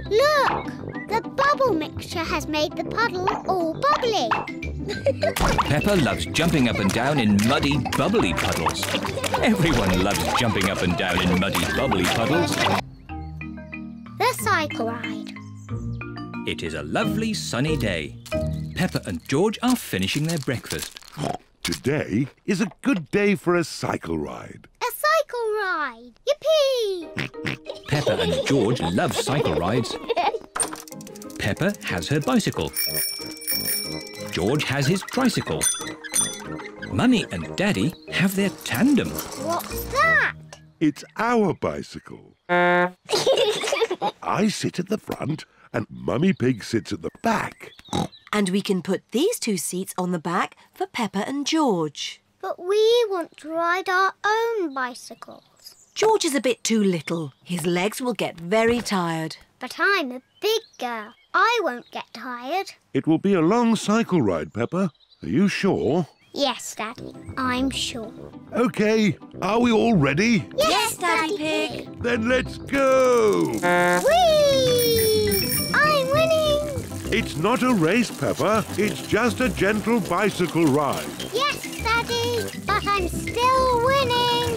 Look! The bubble mixture has made the puddle all bubbly. Peppa loves jumping up and down in muddy, bubbly puddles. Everyone loves jumping up and down in muddy, bubbly puddles. The cycle ride. It is a lovely sunny day. Peppa and George are finishing their breakfast. Today is a good day for a cycle ride. A cycle ride! Yippee! Peppa and George love cycle rides. Peppa has her bicycle. George has his tricycle. Mummy and Daddy have their tandem. What's that? It's our bicycle. I sit at the front and Mummy Pig sits at the back. And we can put these two seats on the back for Peppa and George. But we want to ride our own bicycles. George is a bit too little. His legs will get very tired. But I'm a big girl. I won't get tired. It will be a long cycle ride, Peppa. Are you sure? Yes, Daddy. I'm sure. OK. Are we all ready? Yes, yes Daddy, Daddy Pig. Pig. Then let's go. Whee! I'm winning. It's not a race, Peppa. It's just a gentle bicycle ride. Yes, Daddy, but I'm still winning.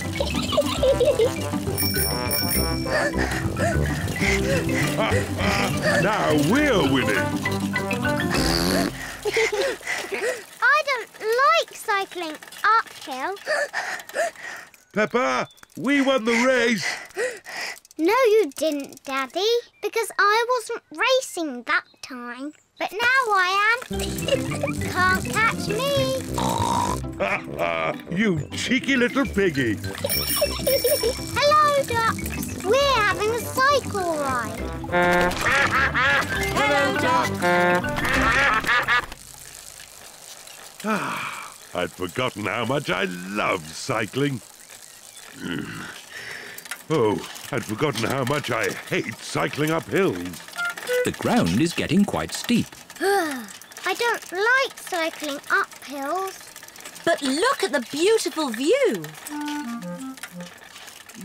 uh, uh, now we're winning. I don't like cycling uphill. Peppa, we won the race. No, you didn't, Daddy, because I wasn't racing that time. But now I am. Can't catch me. You cheeky little piggy. Hello, ducks. We're having a cycle ride. Hello, ducks. Ah, I'd forgotten how much I love cycling. Oh, I'd forgotten how much I hate cycling up hills. The ground is getting quite steep. I don't like cycling up hills. But look at the beautiful view.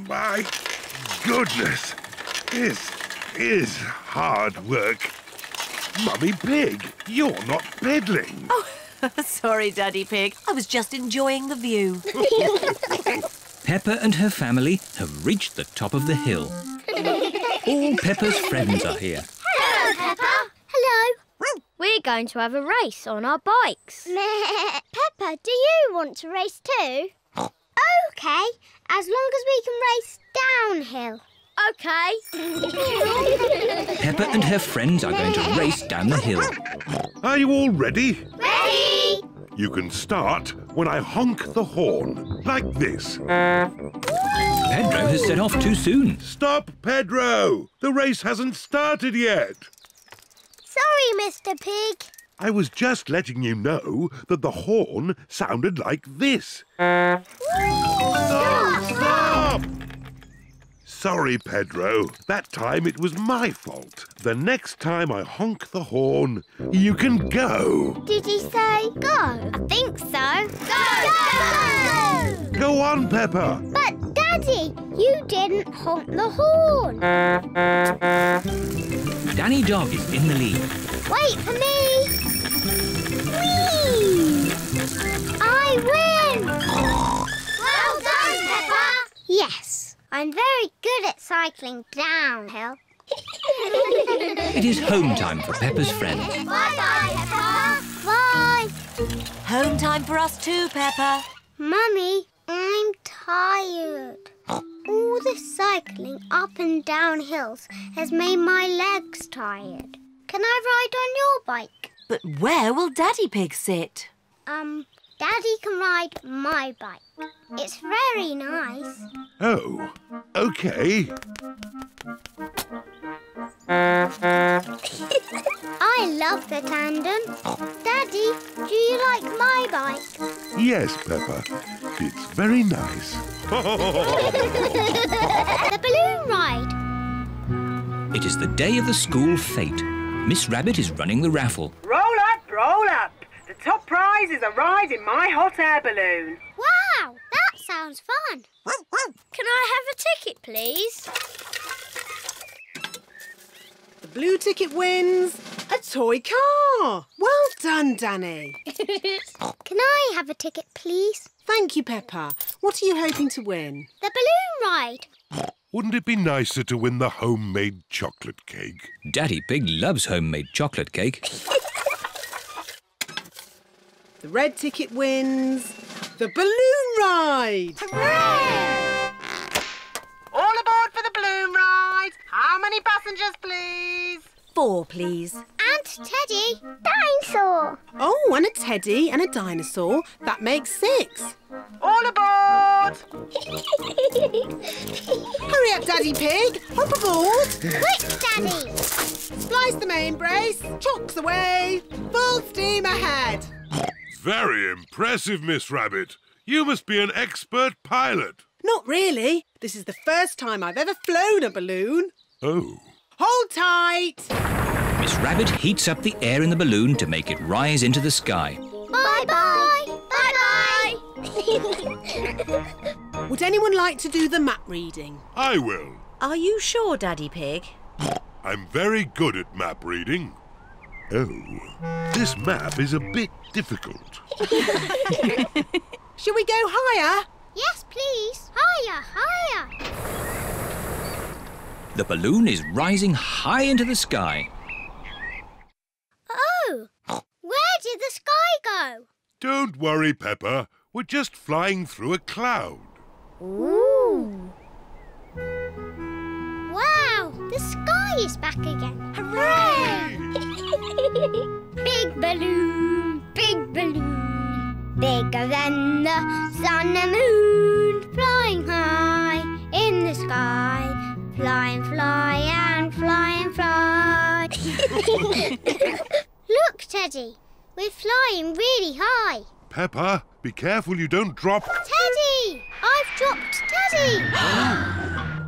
My goodness, this is hard work. Mummy Pig, you're not peddling. Oh, sorry, Daddy Pig. I was just enjoying the view. Peppa and her family have reached the top of the hill. All Peppa's friends are here. Peppa? Hello. We're going to have a race on our bikes. Peppa, do you want to race too? OK, as long as we can race downhill. OK. Peppa and her friends are going to race down the hill. Are you all ready? Ready! You can start when I honk the horn, like this. Pedro has set off too soon. Stop, Pedro! The race hasn't started yet. Sorry, Mister Pig. I was just letting you know that the horn sounded like this. Stop, stop! Sorry, Pedro. That time it was my fault. The next time I honk the horn, you can go. Did he say go? I think so. Go! Go! Go, go. Go on, Peppa. But, Daddy, you didn't honk the horn. Danny Dog is in the lead. Wait for me. Whee! I win! Well done, Peppa. Yes, I'm very good at cycling downhill. It is home time for Peppa's friends. Bye-bye, Peppa. Bye. Home time for us too, Peppa. Mummy, I'm tired. All this cycling up and down hills has made my legs tired. Can I ride on your bike? But where will Daddy Pig sit? Um, Daddy can ride my bike. It's very nice. Oh, OK. I love the tandem. Daddy, do you like my bike? Yes, Peppa. It's very nice. The balloon ride. It is the day of the school fete. Miss Rabbit is running the raffle. Roll up, roll up. The top prize is a ride in my hot air balloon. Wow, that sounds fun. Can I have a ticket, please? The blue ticket wins a toy car. Well done, Danny. Can I have a ticket, please? Thank you, Peppa. What are you hoping to win? The balloon ride. Wouldn't it be nicer to win the homemade chocolate cake? Daddy Pig loves homemade chocolate cake. The red ticket wins the balloon ride. Hooray! All aboard for the balloon ride. How many passengers, please? Four, please. And Teddy. Dinosaur. Oh, and a Teddy and a dinosaur. That makes six. All aboard! Hurry up, Daddy Pig. Hop aboard. Quick, Daddy. Splice the main brace. Chocks away. Full steam ahead. Very impressive, Miss Rabbit. You must be an expert pilot. Not really. This is the first time I've ever flown a balloon. Oh. Hold tight! Miss Rabbit heats up the air in the balloon to make it rise into the sky. Bye-bye! Bye-bye! Would anyone like to do the map reading? I will. Are you sure, Daddy Pig? I'm very good at map reading. Oh, this map is a bit difficult. Shall we go higher? Yes, please. Higher, higher! The balloon is rising high into the sky. Oh! Where did the sky go? Don't worry, Peppa. We're just flying through a cloud. Ooh! Daddy's back again. Hooray! Big balloon, big balloon, bigger than the sun and moon. Flying high in the sky, fly and fly and fly and fly. Look, Teddy, we're flying really high. Peppa, be careful you don't drop... Teddy! I've dropped Teddy!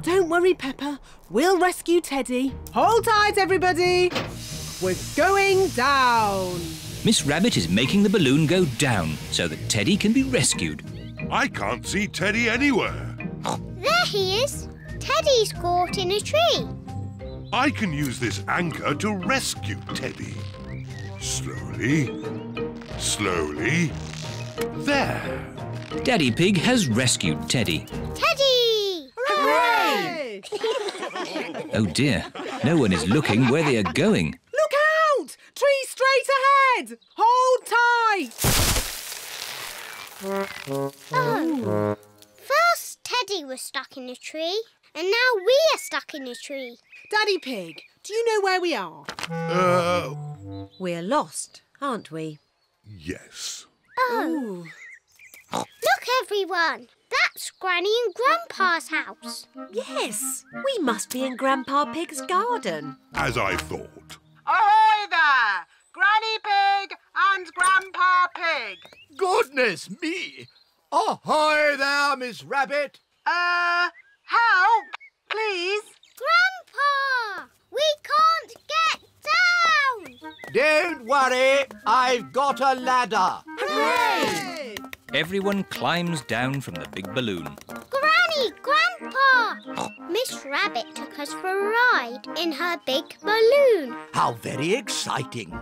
Don't worry, Peppa. We'll rescue Teddy. Hold tight, everybody. We're going down. Miss Rabbit is making the balloon go down so that Teddy can be rescued. I can't see Teddy anywhere. There he is. Teddy's caught in a tree. I can use this anchor to rescue Teddy. Slowly. Slowly. There. Daddy Pig has rescued Teddy. Teddy! Hooray! Oh dear, no one is looking where they are going. Look out! Tree straight ahead! Hold tight! Oh. First Teddy was stuck in a tree, and now we are stuck in a tree. Daddy Pig, do you know where we are? Uh... We're lost, aren't we? Yes. Oh. Ooh. Look, everyone! That's Granny and Grandpa's house. Yes, we must be in Grandpa Pig's garden. As I thought. Ahoy there! Granny Pig and Grandpa Pig. Goodness me! Ahoy there, Miss Rabbit. Uh, help, please. Grandpa! We can't get down! Don't worry, I've got a ladder. Hooray! Everyone climbs down from the big balloon. Granny, Grandpa! Miss Rabbit took us for a ride in her big balloon. How very exciting.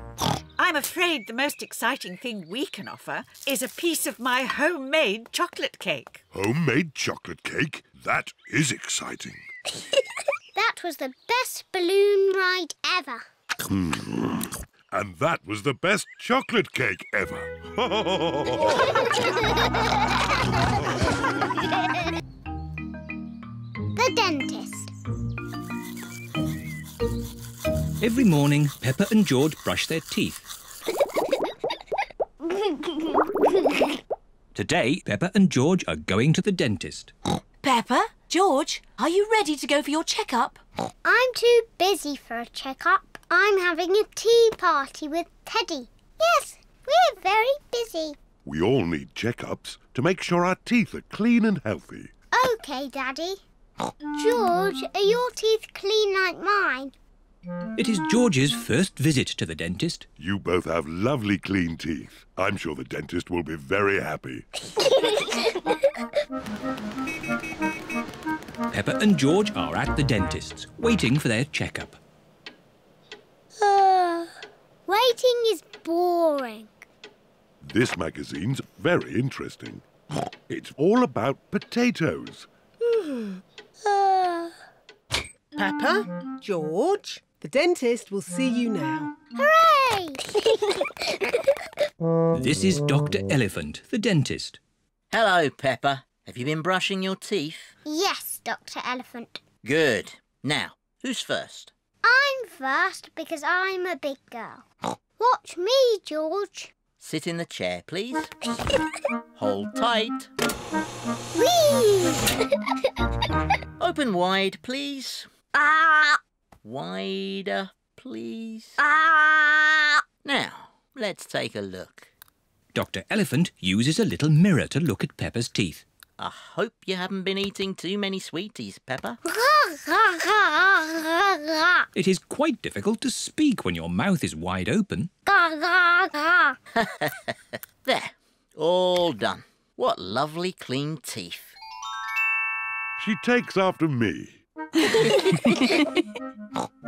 I'm afraid the most exciting thing we can offer is a piece of my homemade chocolate cake. Homemade chocolate cake? That is exciting. That was the best balloon ride ever. And that was the best chocolate cake ever. The dentist. Every morning, Peppa and George brush their teeth. Today, Peppa and George are going to the dentist. Peppa, George, are you ready to go for your checkup? I'm too busy for a checkup. I'm having a tea party with Teddy. Yes, we're very busy. We all need checkups to make sure our teeth are clean and healthy. OK, Daddy. George, are your teeth clean like mine? It is George's first visit to the dentist. You both have lovely clean teeth. I'm sure the dentist will be very happy. Peppa and George are at the dentist's, waiting for their checkup. Uh, waiting is boring. This magazine's very interesting. It's all about potatoes. Mm. Uh... Peppa, George, the dentist will see you now. Hooray! This is Doctor Elephant, the dentist. Hello, Peppa. Have you been brushing your teeth? Yes, Doctor Elephant. Good. Now, who's first? I'm first because I'm a big girl. Watch me, George. Sit in the chair, please. Hold tight. Whee! Open wide, please. Ah! Wider, please. Ah! Now, let's take a look. Doctor Elephant uses a little mirror to look at Peppa's teeth. I hope you haven't been eating too many sweeties, Peppa. It is quite difficult to speak when your mouth is wide open. There, all done. What lovely clean teeth. She takes after me. Can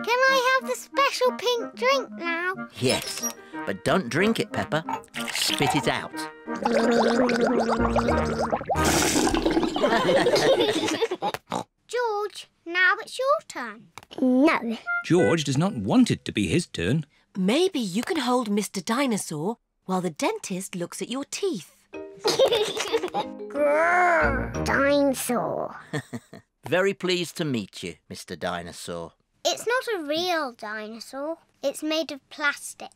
I have the special pink drink now? Yes, but don't drink it, Peppa. Spit it out. George, now it's your turn. No. George does not want it to be his turn. Maybe you can hold Mister Dinosaur while the dentist looks at your teeth. Grrr, dinosaur. Very pleased to meet you, Mister Dinosaur. It's not a real dinosaur. It's made of plastic.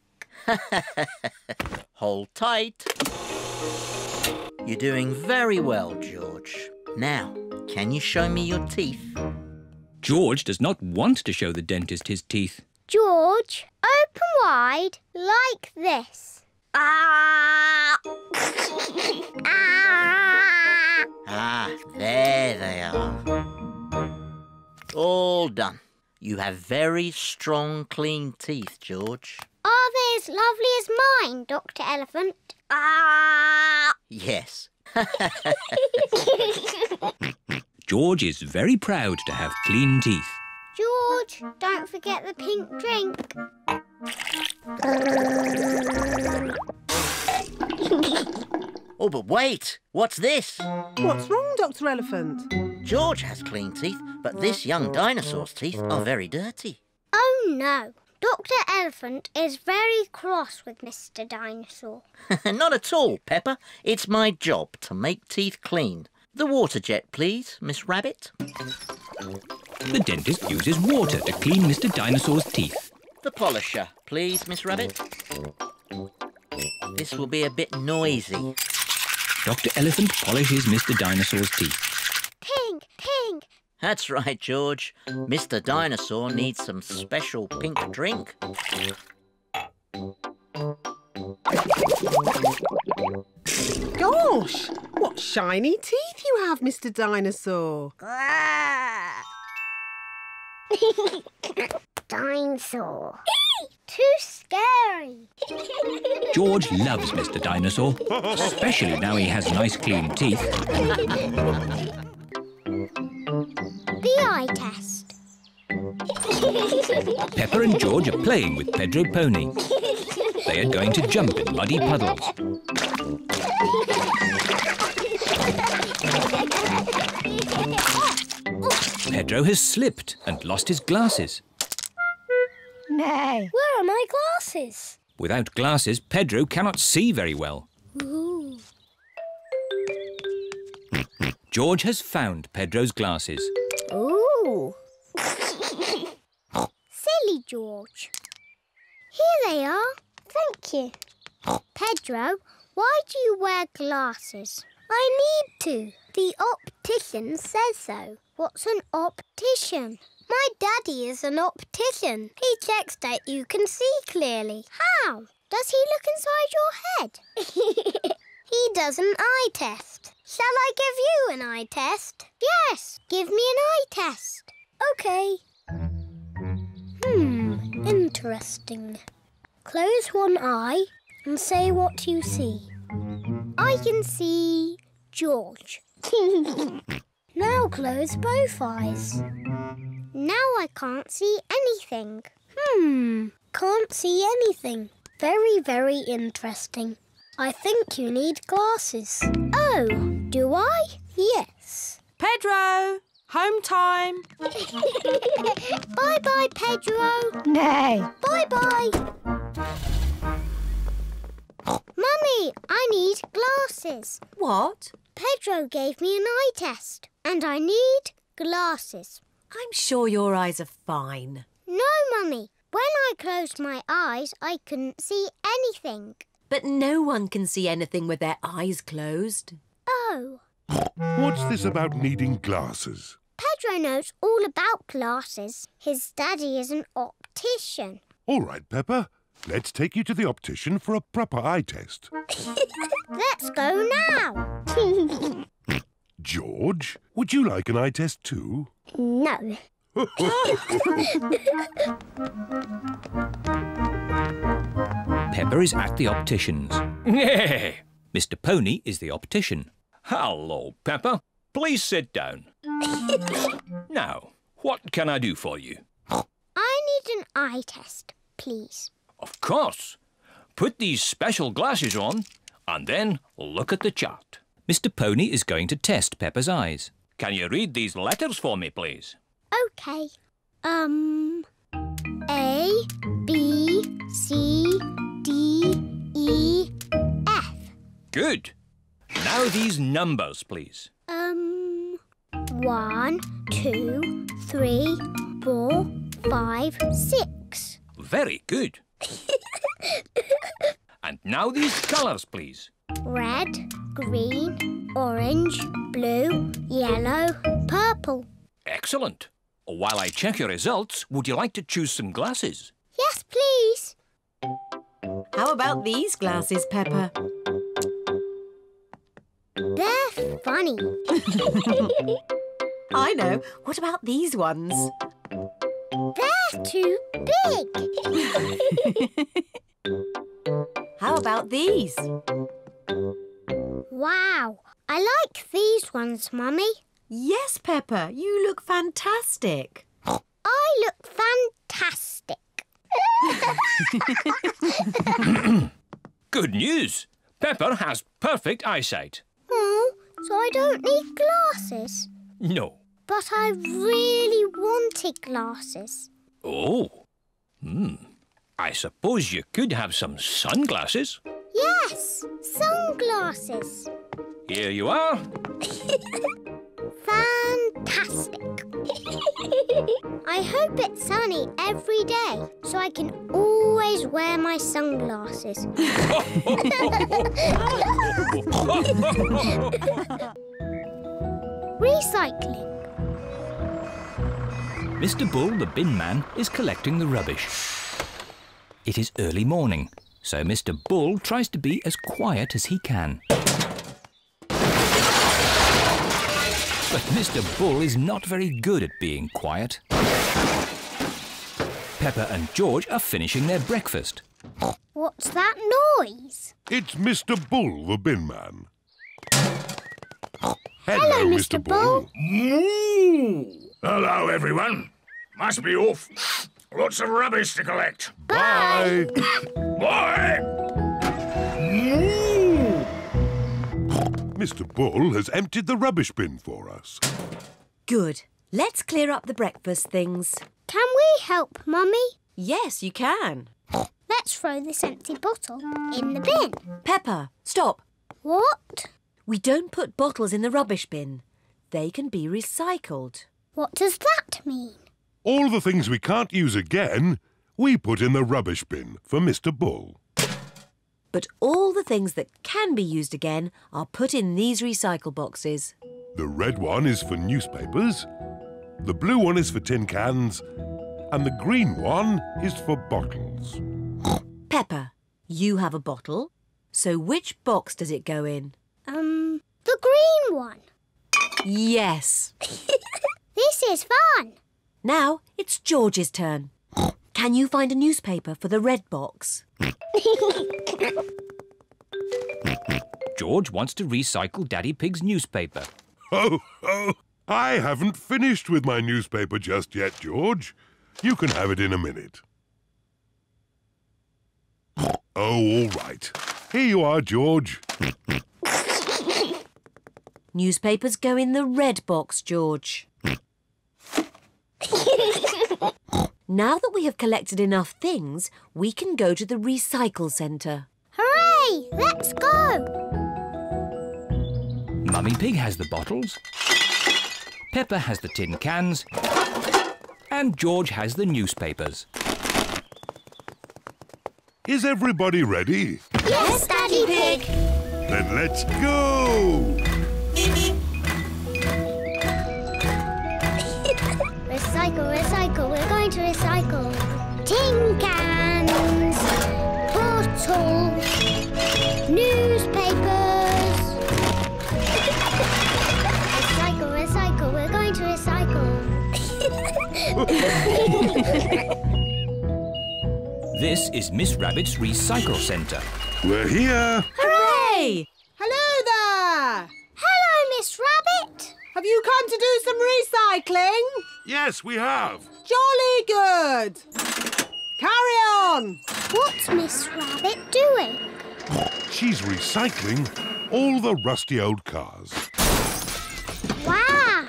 Hold tight. You're doing very well, George. Now, can you show me your teeth? George does not want to show the dentist his teeth. George, open wide like this. Ah! Ah! Ah, there they are. All done. You have very strong, clean teeth, George. Are they as lovely as mine, Doctor Elephant? Ah! Yes. George is very proud to have clean teeth. George, don't forget the pink drink. Oh, but wait! What's this? What's wrong, Doctor Elephant? George has clean teeth, but this young dinosaur's teeth are very dirty. Oh, no. Doctor Elephant is very cross with Mister Dinosaur. Not at all, Peppa. It's my job to make teeth clean. The water jet, please, Miss Rabbit. The dentist uses water to clean Mister Dinosaur's teeth. The polisher, please, Miss Rabbit. This will be a bit noisy. Doctor Elephant polishes Mister Dinosaur's teeth. Pink, pink. That's right, George. Mister Dinosaur needs some special pink drink. Gosh! What shiny teeth you have, Mister Dinosaur. Dinosaur. Too scary. George loves Mister Dinosaur, especially now he has nice clean teeth. The eye test. Peppa and George are playing with Pedro Pony. They are going to jump in muddy puddles. Pedro has slipped and lost his glasses. No. Where are my glasses? Without glasses, Pedro cannot see very well. Ooh. George has found Pedro's glasses. Ooh. Silly George. Here they are. Thank you. Pedro, why do you wear glasses? I need to. The optician says so. What's an optician? My daddy is an optician. He checks that you can see clearly. How? Does he look inside your head? He does an eye test. Shall I give you an eye test? Yes, give me an eye test. OK. Hmm, interesting. Close one eye and say what you see. I can see George. Now close both eyes. Now I can't see anything. Hmm, can't see anything. Very, very interesting. I think you need glasses. Oh, do I? Yes. Pedro, home time. Bye-bye, Pedro. No. Bye-bye. Mummy, I need glasses. What? Pedro gave me an eye test and I need glasses. I'm sure your eyes are fine. No, Mummy. When I closed my eyes, I couldn't see anything. But no one can see anything with their eyes closed. Oh. What's this about needing glasses? Pedro knows all about glasses. His daddy is an optician. All right, Peppa. Let's take you to the optician for a proper eye test. Let's go now. George, would you like an eye test too? No. Peppa is at the optician's. Mister Pony is the optician. Hello, Peppa. Please sit down. Now, what can I do for you? I need an eye test, please. Of course. Put these special glasses on and then look at the chart. Mister Pony is going to test Peppa's eyes. Can you read these letters for me, please? OK. Um... A, B, C, D, E, F. Good. Now these numbers, please. Um... One, two, three, four, five, six. Very good. And now these colours, please. Red, green, orange, blue, yellow, purple. Excellent. While I check your results, would you like to choose some glasses? Yes, please. How about these glasses, Peppa? They're funny. I know. What about these ones? They're too big. How about these? Wow. I like these ones, Mummy. Yes, Peppa. You look fantastic. I look fantastic. Good news. Peppa has perfect eyesight. Oh, so I don't need glasses? No. But I really wanted glasses. Oh. Hmm. I suppose you could have some sunglasses. Yes, sunglasses. Here you are. Fantastic. I hope it's sunny every day so I can always wear my sunglasses. Recycling. Mister Bull, the bin man, is collecting the rubbish. It is early morning, so Mister Bull tries to be as quiet as he can. But Mister Bull is not very good at being quiet. Peppa and George are finishing their breakfast. What's that noise? It's Mister Bull, the bin man. Hello, Hello Mister Bull. Bull. Mm. Hello, everyone. Must be off. Lots of rubbish to collect. Bye. Bye. Mm. Mister Bull has emptied the rubbish bin for us. Good. Let's clear up the breakfast things. Can we help, Mummy? Yes, you can. Let's throw this empty bottle in the bin. Peppa, stop. What? We don't put bottles in the rubbish bin. They can be recycled. What does that mean? All the things we can't use again, we put in the rubbish bin for Mister Bull. But all the things that can be used again are put in these recycle boxes. The red one is for newspapers, the blue one is for tin cans, and the green one is for bottles. Peppa, you have a bottle, so which box does it go in? Um, the green one. Yes. This is fun. Now it's George's turn. Can you find a newspaper for the red box? George wants to recycle Daddy Pig's newspaper. Ho, ho! I haven't finished with my newspaper just yet, George. You can have it in a minute. Oh, all right. Here you are, George. Newspapers go in the red box, George. Now that we have collected enough things, we can go to the recycle centre. Hooray! Let's go! Mummy Pig has the bottles, Peppa has the tin cans, and George has the newspapers. Is everybody ready? Yes, Daddy Pig! Then let's go! Recycle, recycle, we're going to recycle. Tin cans, bottles, newspapers. Recycle, recycle, we're going to recycle. This is Miss Rabbit's recycle centre. We're here! Hooray! Hello there! Hello, Miss Rabbit! Have you come to do some recycling? Yes, we have. Jolly good. Carry on. What's Miss Rabbit doing? She's recycling all the rusty old cars. Wow.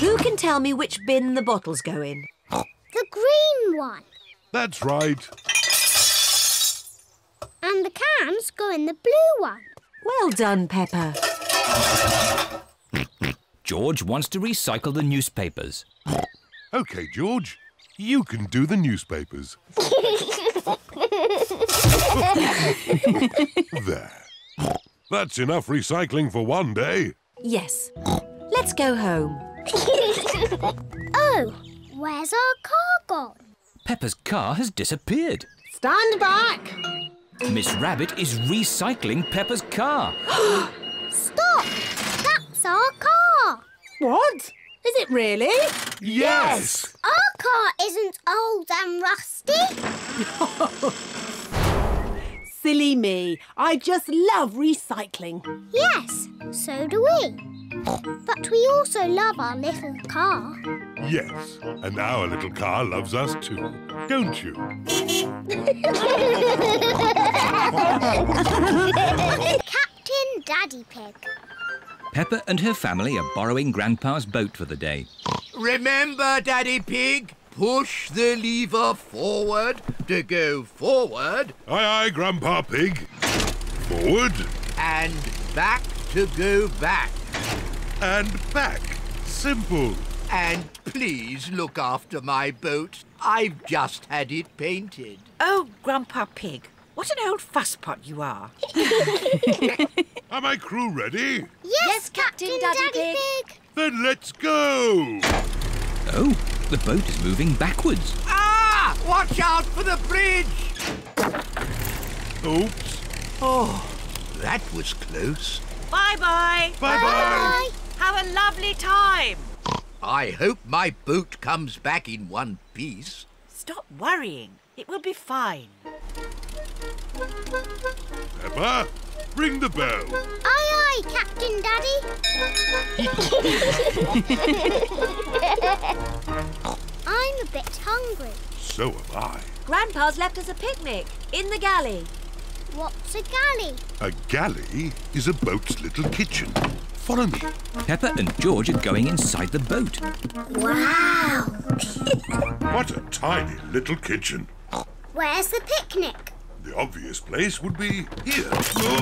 Who can tell me which bin the bottles go in? The green one. That's right. And the cans go in the blue one. Well done, Peppa. George wants to recycle the newspapers. OK, George, you can do the newspapers. There. That's enough recycling for one day. Yes. Let's go home. Oh, where's our car gone? Peppa's car has disappeared. Stand back! Miss Rabbit is recycling Peppa's car. Stop! That's our car! What? Is it really? Yes! yes. Our car isn't old and rusty. Silly me. I just love recycling. Yes, so do we. But we also love our little car. Yes, and our little car loves us too, don't you? Captain Daddy Pig. Peppa and her family are borrowing Grandpa's boat for the day. Remember, Daddy Pig, push the lever forward to go forward. Aye, aye, Grandpa Pig. Forward. And back to go back. And back. Simple. And please look after my boat. I've just had it painted. Oh, Grandpa Pig, what an old fusspot you are. Are my crew ready? Yes, yes Captain, Captain Daddy, Daddy Pig. Pig. Then let's go. Oh, the boat is moving backwards. Ah! Watch out for the bridge. Oops. Oh, that was close. Bye-bye. Bye-bye. Have a lovely time. I hope my boat comes back in one piece. Stop worrying. It will be fine. Peppa, ring the bell. Aye, aye, Captain Daddy. I'm a bit hungry. So am I. Grandpa's left us a picnic in the galley. What's a galley? A galley is a boat's little kitchen. Follow me. Peppa and George are going inside the boat. Wow! What a tiny little kitchen. Where's the picnic? The obvious place would be here. Oh.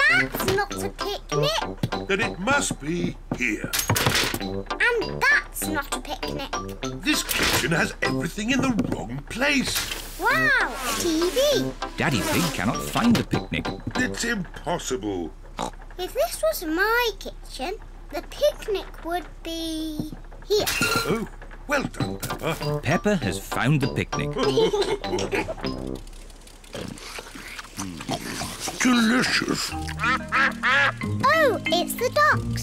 That's not a picnic. Then it must be here. And that's not a picnic. This kitchen has everything in the wrong place. Wow! A T V. Daddy Pig cannot find the picnic. It's impossible. If this was my kitchen, the picnic would be here. Oh, well done, Peppa. Peppa has found the picnic. Delicious. Oh, it's the ducks.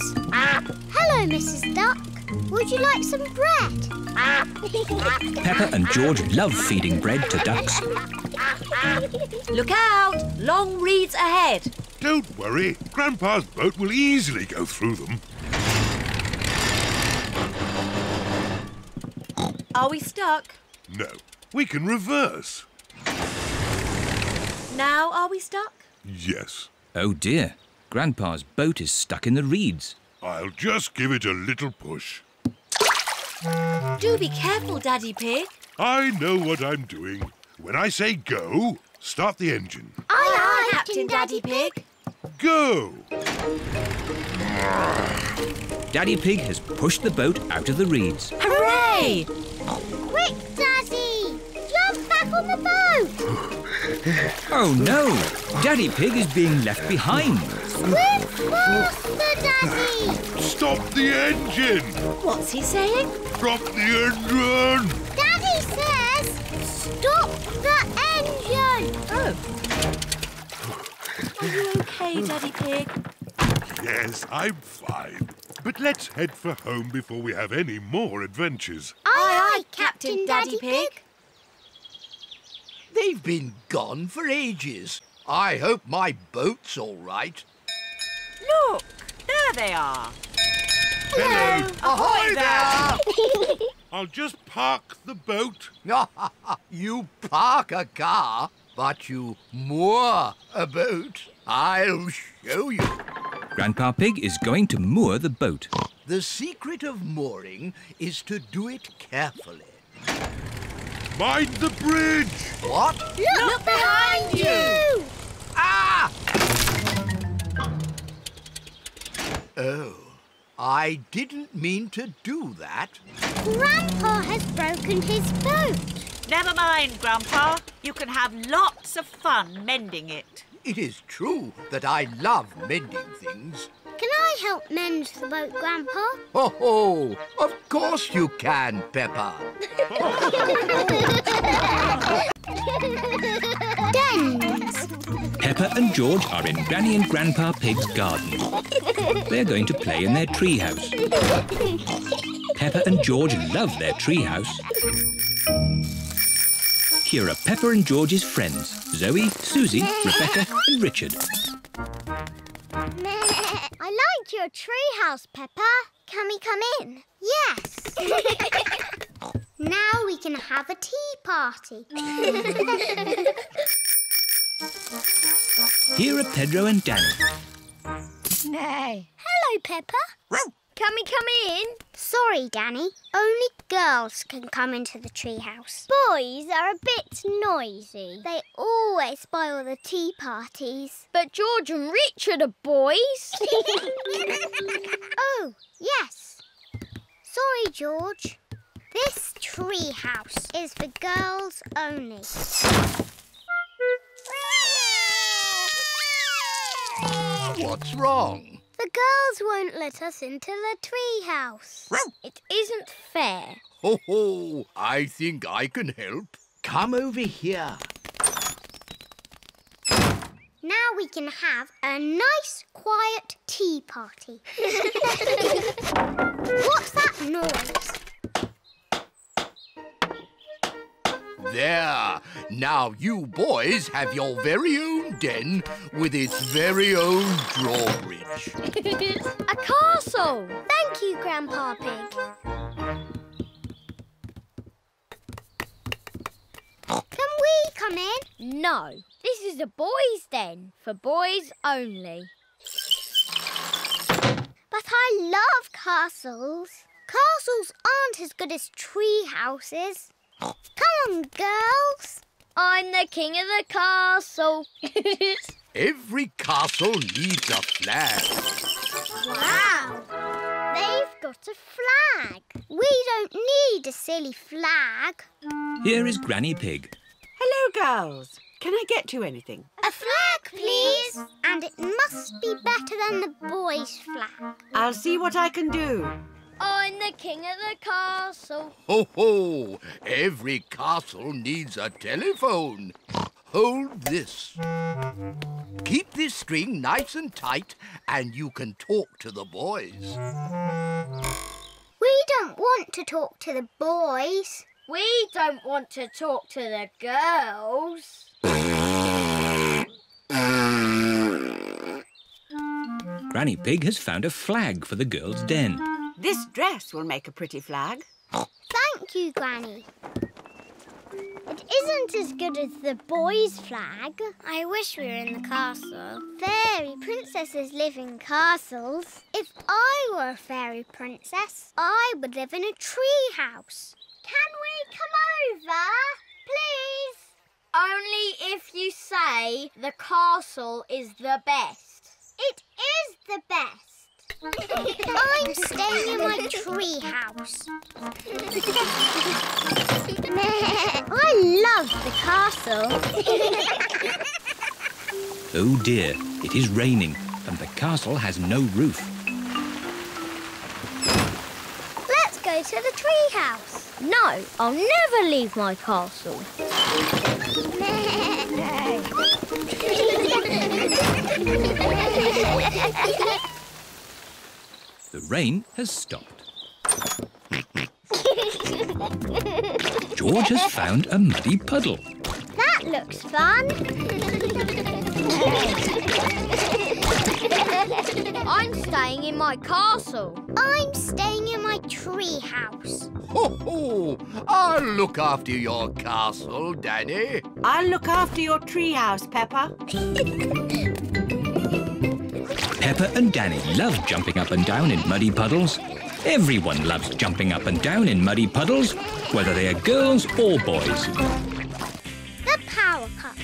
Hello, Missus Duck. Would you like some bread? Peppa and George love feeding bread to ducks. Look out! Long reeds ahead. Don't worry. Grandpa's boat will easily go through them. Are we stuck? No. We can reverse. Now are we stuck? Yes. Oh, dear. Grandpa's boat is stuck in the reeds. I'll just give it a little push. Do be careful, Daddy Pig. I know what I'm doing. When I say go, start the engine. Aye, aye, Captain Daddy Pig. Go! Daddy Pig has pushed the boat out of the reeds. Hooray! Quick, Daddy! Jump back on the boat! Oh, no! Daddy Pig is being left behind. Swim faster, Daddy! Stop the engine! What's he saying? Drop the engine! Daddy says stop the engine! Oh. Are you OK, Daddy Pig? Yes, I'm fine. But let's head for home before we have any more adventures. Aye, aye, Captain Daddy Pig. They've been gone for ages. I hope my boat's all right. Look, there they are. Hello. Ahoy there. I'll just park the boat. You park a car, but you moor a boat. I'll show you. Grandpa Pig is going to moor the boat. The secret of mooring is to do it carefully. Mind the bridge! What? Look, Look behind, behind you. you! Ah! Oh, I didn't mean to do that. Grandpa has broken his boat. Never mind, Grandpa. You can have lots of fun mending it. It is true that I love mending things. Can I help mend the boat, Grandpa? Ho ho! Of course you can, Peppa. Dens. Peppa and George are in Granny and Grandpa Pig's garden. They're going to play in their treehouse. Peppa and George love their treehouse. Here are Peppa and George's friends, Zoe, Susie, Rebecca and Richard. I like your treehouse, Peppa. Can we come in? Yes. Now we can have a tea party. Here are Pedro and Danny. Nay. Hello, Peppa. Row. Can we come in? Sorry, Danny. Only girls can come into the treehouse. Boys are a bit noisy. They always spoil the tea parties. But George and Richard are boys. Oh, yes. Sorry, George. This treehouse is for girls only. What's wrong? The girls won't let us into the treehouse. It isn't fair. Ho ho! I think I can help. Come over here. Now we can have a nice, quiet tea party. What's that noise? There! Now you boys have your very own den with its very own drawbridge. A castle! Thank you, Grandpa Pig. Can we come in? No. This is a boys' den, for boys only. But I love castles. Castles aren't as good as tree houses. Come on, girls. I'm the king of the castle. Every castle needs a flag. Wow! They've got a flag. We don't need a silly flag. Here is Granny Pig. Hello, girls. Can I get you anything? A flag, please. And it must be better than the boys' flag. I'll see what I can do. I'm the king of the castle. Ho, ho! Every castle needs a telephone. Hold this. Keep this string nice and tight and you can talk to the boys. We don't want to talk to the boys. We don't want to talk to the girls. Granny Pig has found a flag for the girls' den. This dress will make a pretty flag. Thank you, Granny. It isn't as good as the boys' flag. I wish we were in the castle. Fairy princesses live in castles. If I were a fairy princess, I would live in a tree house. Can we come over, please? Only if you say the castle is the best. It is the best. I'm staying in my tree house. I love the castle. Oh dear, it is raining and the castle has no roof. Let's go to the tree house. No, I'll never leave my castle. The rain has stopped. George has found a muddy puddle. That looks fun. I'm staying in my castle. I'm staying in my tree house. Ho ho! I'll look after your castle, Danny. I'll look after your tree house, Peppa. Peppa and Danny love jumping up and down in muddy puddles. Everyone loves jumping up and down in muddy puddles, whether they are girls or boys. The Power Cup.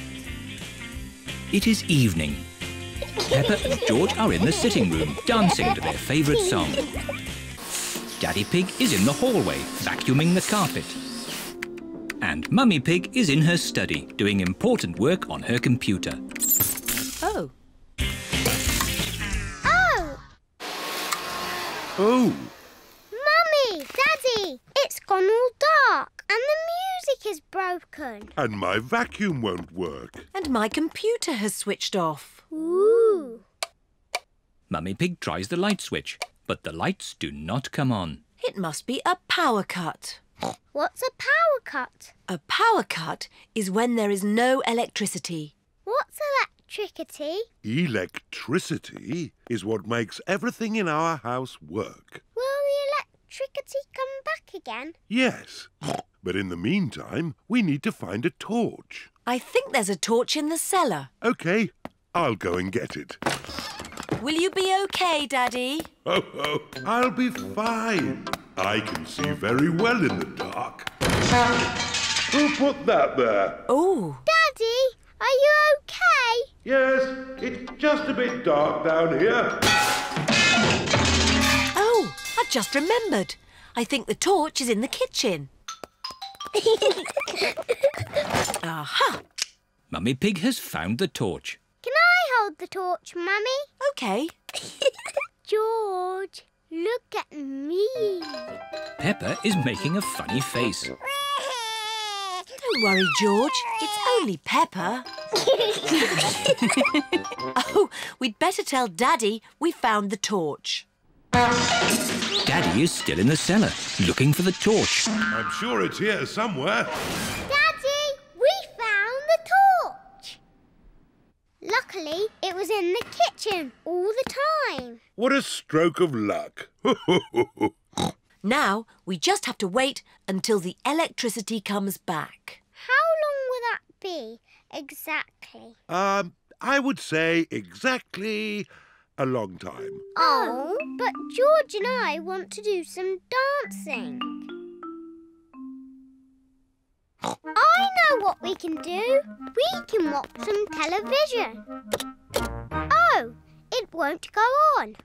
It is evening. Peppa and George are in the sitting room, dancing to their favourite song. Daddy Pig is in the hallway, vacuuming the carpet. And Mummy Pig is in her study, doing important work on her computer. Oh. Oh! Oh! Mummy, Daddy, it's gone all dark and the music is broken. And my vacuum won't work. And my computer has switched off. Ooh! Mummy Pig tries the light switch, but the lights do not come on. It must be a power cut. What's a power cut? A power cut is when there is no electricity. What's electricity? Electricity is what makes everything in our house work. Will the electricity come back again? Yes, but in the meantime, we need to find a torch. I think there's a torch in the cellar. OK, I'll go and get it. Will you be OK, Daddy? Oh, oh, I'll be fine. I can see very well in the dark. Who put that there? Oh. Daddy, are you OK? Yes, it's just a bit dark down here. Oh, I've just remembered. I think the torch is in the kitchen. Aha! Mummy Pig has found the torch. Can I hold the torch, Mummy? OK. George. Look at me. Peppa is making a funny face. Don't worry, George. It's only Peppa. Oh, we'd better tell Daddy we found the torch. Daddy is still in the cellar, looking for the torch. I'm sure it's here somewhere. Daddy, we found the torch. Luckily, it was in the kitchen all the time. What a stroke of luck. Now we just have to wait until the electricity comes back. How long will that be exactly? Um, I would say exactly a long time. Oh, but George and I want to do some dancing. I know what we can do. We can watch some television. Oh! It won't go on.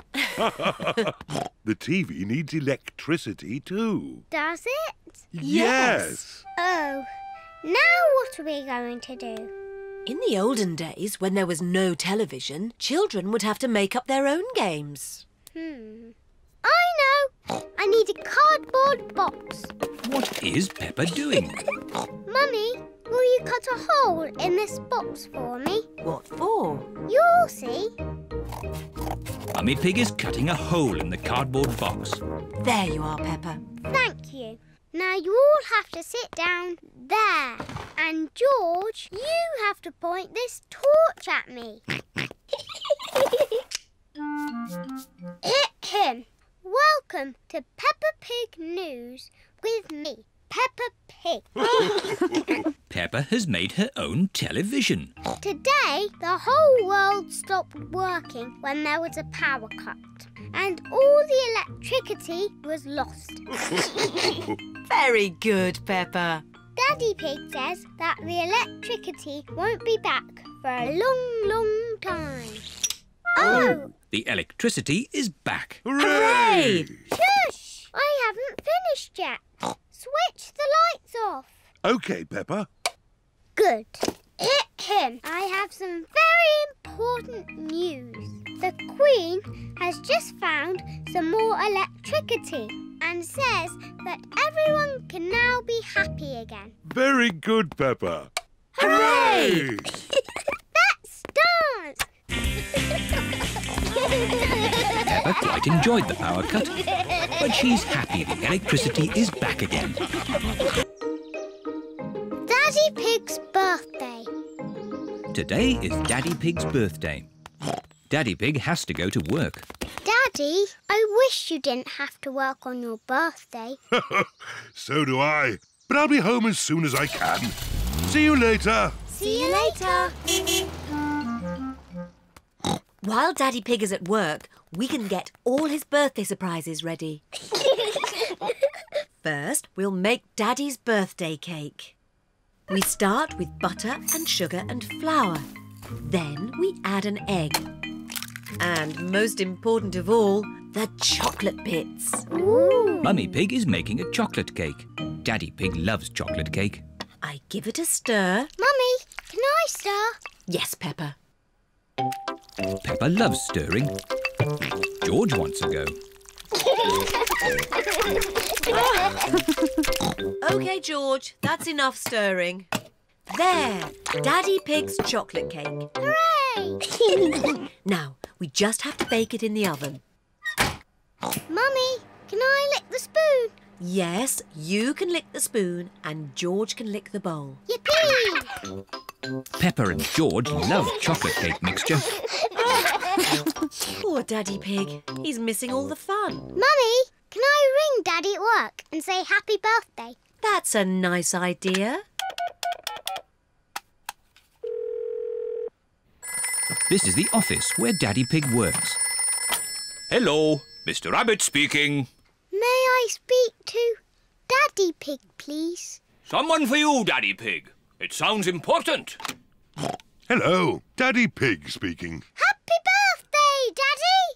The T V needs electricity too. Does it? Yes. Yes. Oh, now what are we going to do? In the olden days, when there was no television, children would have to make up their own games. Hmm. I know. I need a cardboard box. What is Peppa doing? Mummy, will you cut a hole in this box for me? What for? You'll see. Mummy Pig is cutting a hole in the cardboard box. There you are, Peppa. Thank you. Now you all have to sit down there. And George, you have to point this torch at me. Welcome to Peppa Pig News with me, Peppa Pig. Peppa has made her own television. Today, the whole world stopped working when there was a power cut, and all the electricity was lost. Very good, Peppa. Daddy Pig says that the electricity won't be back for a long, long time. Oh! The electricity is back. Hooray! Hooray! Shush! I haven't finished yet. Switch the lights off. OK, Peppa. Good. I have some very important news. The Queen has just found some more electricity and says that everyone can now be happy again. Very good, Peppa. Hooray! Let's dance! Peppa quite enjoyed the power cut, but she's happy the electricity is back again. Daddy Pig's birthday. Today is Daddy Pig's birthday. Daddy Pig has to go to work. Daddy, I wish you didn't have to work on your birthday. So do I, but I'll be home as soon as I can. See you later. See you later. While Daddy Pig is at work, we can get all his birthday surprises ready. First, we'll make Daddy's birthday cake. We start with butter and sugar and flour. Then we add an egg. And most important of all, the chocolate bits. Ooh. Mummy Pig is making a chocolate cake. Daddy Pig loves chocolate cake. I give it a stir. Mummy, can I stir? Yes, Peppa. Peppa loves stirring. George wants a go. OK, George, that's enough stirring. There, Daddy Pig's chocolate cake. Hooray! Now, we just have to bake it in the oven. Mummy, can I lick the spoon? Yes, you can lick the spoon and George can lick the bowl. Yippee! Peppa and George love chocolate cake mixture. Poor Daddy Pig. He's missing all the fun. Mummy, can I ring Daddy at work and say happy birthday? That's a nice idea. This is the office where Daddy Pig works. Hello, Mister Rabbit speaking. May I speak to Daddy Pig, please? Someone for you, Daddy Pig. It sounds important. Hello, Daddy Pig speaking. Happy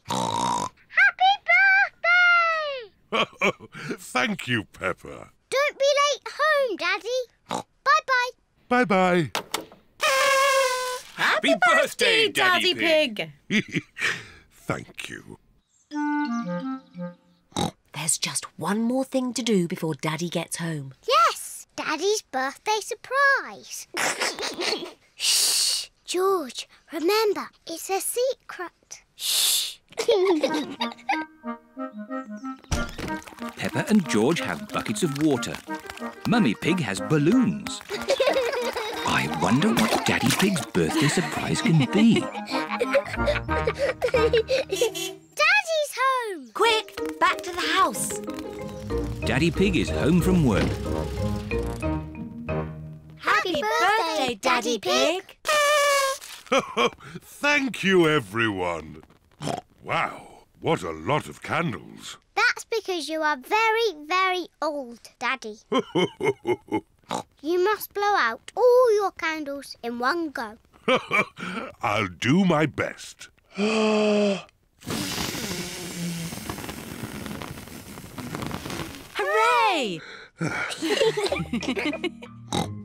birthday, Daddy! Happy birthday! Thank you, Peppa. Don't be late home, Daddy. Bye-bye. Bye-bye. Happy birthday, Daddy, Daddy Pig! Pig. Thank you. There's just one more thing to do before Daddy gets home. Yes, Daddy's birthday surprise. Shh! George, remember, it's a secret. Shh! Peppa and George have buckets of water. Mummy Pig has balloons. I wonder what Daddy Pig's birthday surprise can be. Daddy's home! Quick, back to the house. Daddy Pig is home from work. Happy, Happy birthday, birthday, Daddy Pig! Thank you, everyone. Wow, what a lot of candles. That's because you are very, very old, Daddy. You must blow out all your candles in one go. I'll do my best. Hooray!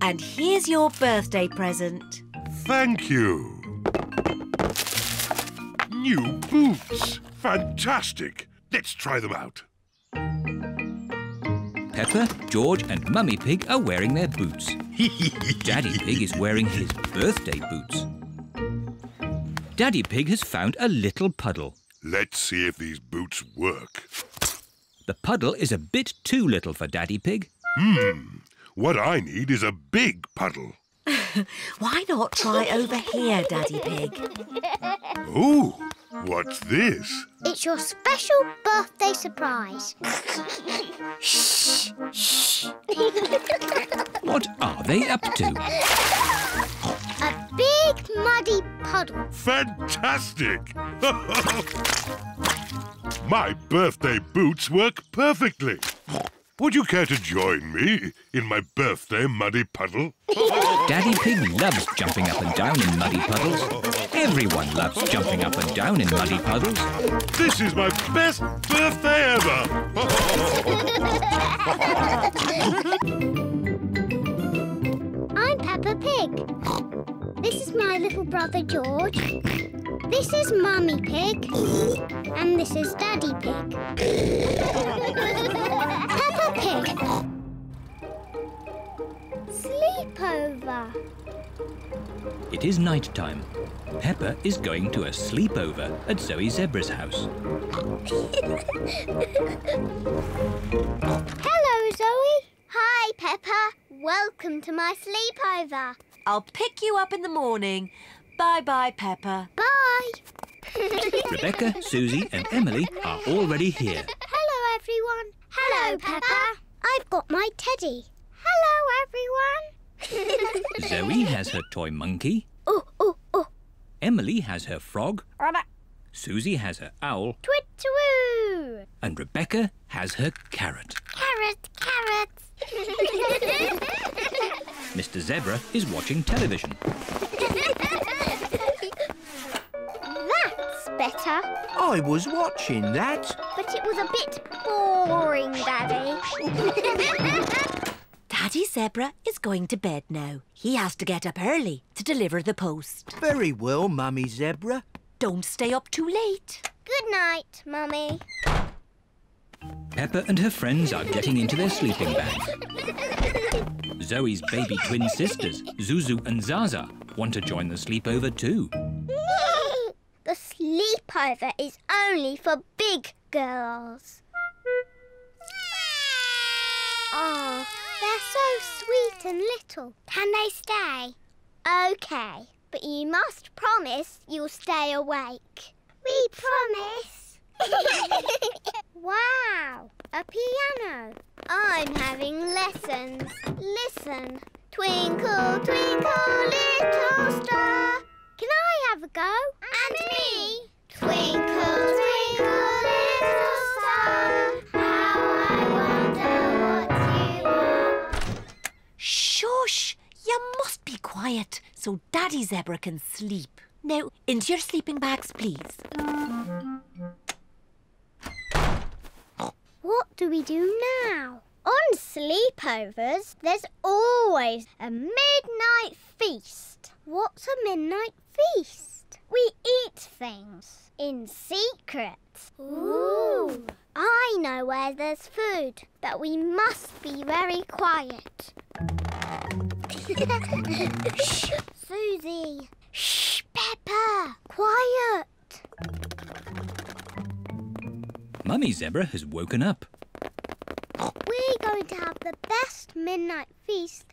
And here's your birthday present. Thank you. New boots. Fantastic. Let's try them out. Peppa, George and Mummy Pig are wearing their boots. Daddy Pig is wearing his birthday boots. Daddy Pig has found a little puddle. Let's see if these boots work. The puddle is a bit too little for Daddy Pig. Hmm. What I need is a big puddle. Why not try over here, Daddy Pig? Ooh, what's this? It's your special birthday surprise. Shh, shh. What are they up to? A big muddy puddle. Fantastic! My birthday boots work perfectly. Would you care to join me in my birthday muddy puddle? Daddy Pig loves jumping up and down in muddy puddles. Everyone loves jumping up and down in muddy puddles. This is my best birthday ever! I'm Peppa Pig. This is my little brother George. This is Mummy Pig. And this is Daddy Pig. Pig. Sleepover. It is night time. Peppa is going to a sleepover at Zoe Zebra's house. Hello, Zoe. Hi, Peppa. Welcome to my sleepover. I'll pick you up in the morning. Bye-bye, Peppa. Bye. Rebecca, Susie and Emily are already here. Hello, everyone. Hello, Peppa. I've got my teddy. Hello, everyone. Zoe has her toy monkey. Oh, oh, oh. Emily has her frog. Susie has her owl. Twit-twoo. And Rebecca has her carrot. Carrot, carrot. Mister Zebra is watching television. That's better. there? I was watching that. But it was a bit boring, Daddy. Daddy Zebra is going to bed now. He has to get up early to deliver the post. Very well, Mummy Zebra. Don't stay up too late. Good night, Mummy. Peppa and her friends are getting into their sleeping bag. Zoe's baby twin sisters, Zuzu and Zaza, want to join the sleepover too. The sleepover is only for big girls. Oh, they're so sweet and little. Can they stay? OK, but you must promise you'll stay awake. We promise. Wow, a piano. I'm having lessons. Listen. Twinkle, twinkle, little star. Can I have a go? And me. Twinkle, twinkle, little star. How I wonder what you are. Shush! You must be quiet so Daddy Zebra can sleep. Now, into your sleeping bags, please. What do we do now? On sleepovers, there's always a midnight feast. What's a midnight feast? We eat things in secret. Ooh! I know where there's food, but we must be very quiet. Shh, Susie. Shh, Peppa. Quiet. Mummy Zebra has woken up. We're going to have the best midnight feast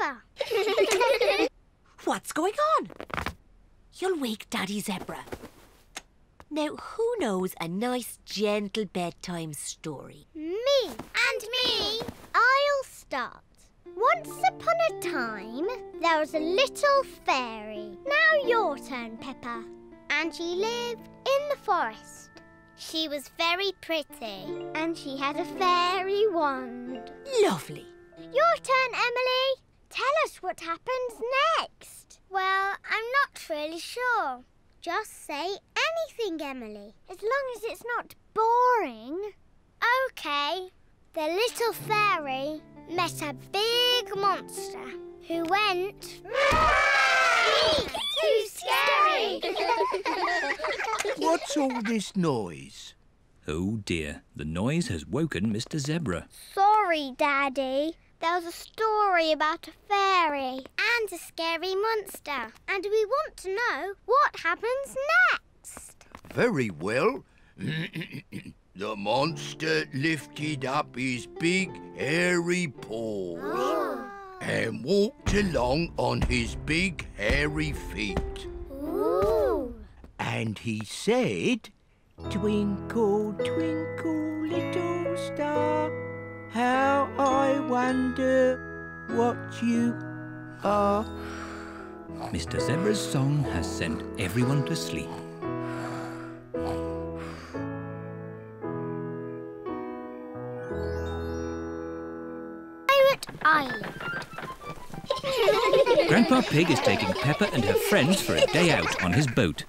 ever. What's going on? You'll wake Daddy Zebra. Now, who knows a nice, gentle bedtime story? Me. And me. I'll start. Once upon a time, there was a little fairy. Now your turn, Peppa. And she lived in the forest. She was very pretty and she had a fairy wand. Lovely. Your turn, Emily. Tell us what happens next. Well, I'm not really sure. Just say anything, Emily, as long as it's not boring. OK. The little fairy met a big monster who went... Too scary! What's all this noise? Oh dear, the noise has woken Mister Zebra. Sorry, Daddy. There was a story about a fairy and a scary monster. And we want to know what happens next. Very well. The monster lifted up his big, hairy paw. Oh. And walked along on his big, hairy feet. Ooh. And he said, Twinkle, twinkle, little star, how I wonder what you are. Mister Zebra's song has sent everyone to sleep. Pirate Island. Grandpa Pig is taking Peppa and her friends for a day out on his boat.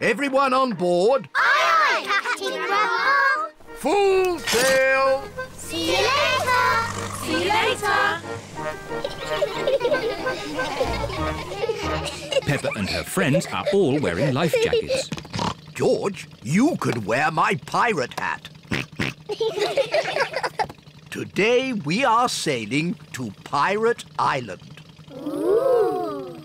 Everyone on board? Aye, aye, Captain Grandpa! Full sail! See you later! See you later! Peppa and her friends are all wearing life jackets. George, you could wear my pirate hat. Today we are sailing to Pirate Island. Ooh!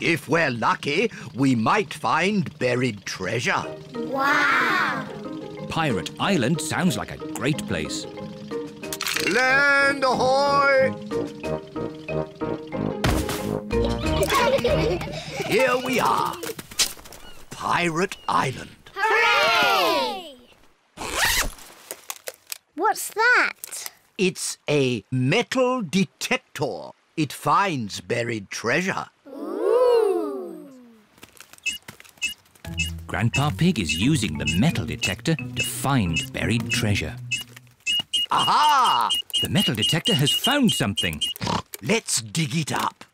If we're lucky, we might find buried treasure. Wow! Pirate Island sounds like a great place. Land ahoy! Here we are. Pirate Island. Hooray! What's that? It's a metal detector. It finds buried treasure. Ooh. Grandpa Pig is using the metal detector to find buried treasure. Aha! The metal detector has found something. Let's dig it up.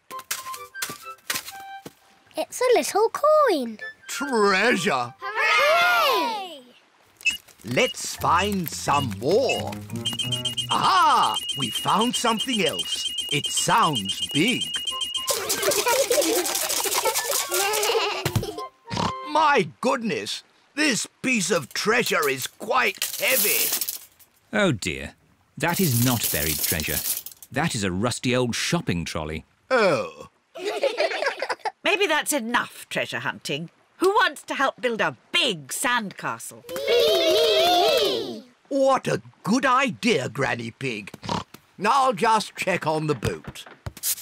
It's a little coin. Treasure! Hooray! Let's find some more. Aha! We found something else. It sounds big. My goodness, this piece of treasure is quite heavy. Oh dear, that is not buried treasure. That is a rusty old shopping trolley. Oh. Maybe that's enough treasure hunting. Who wants to help build a big sandcastle? Me! What a good idea, Granny Pig. I'll just check on the boot.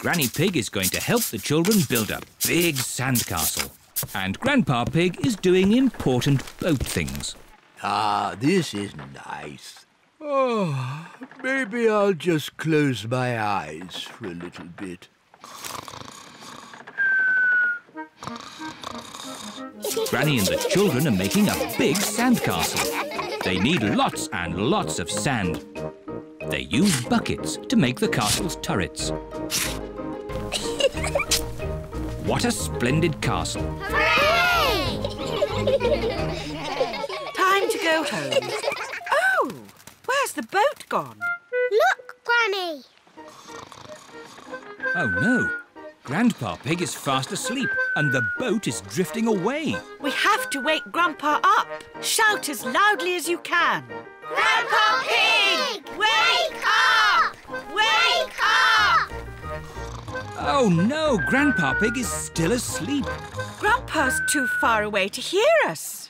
Granny Pig is going to help the children build a big sandcastle. And Grandpa Pig is doing important boat things. Ah, this is nice. Oh, maybe I'll just close my eyes for a little bit. Granny and the children are making a big sandcastle. They need lots and lots of sand. They use buckets to make the castle's turrets. What a splendid castle! Hooray! Time to go home. Oh, where's the boat gone? Look, Granny! Oh no! Grandpa Pig is fast asleep and the boat is drifting away. We have to wake Grandpa up. Shout as loudly as you can. Grandpa Pig! Wake up! Wake up! Oh no, Grandpa Pig is still asleep. Grandpa's too far away to hear us.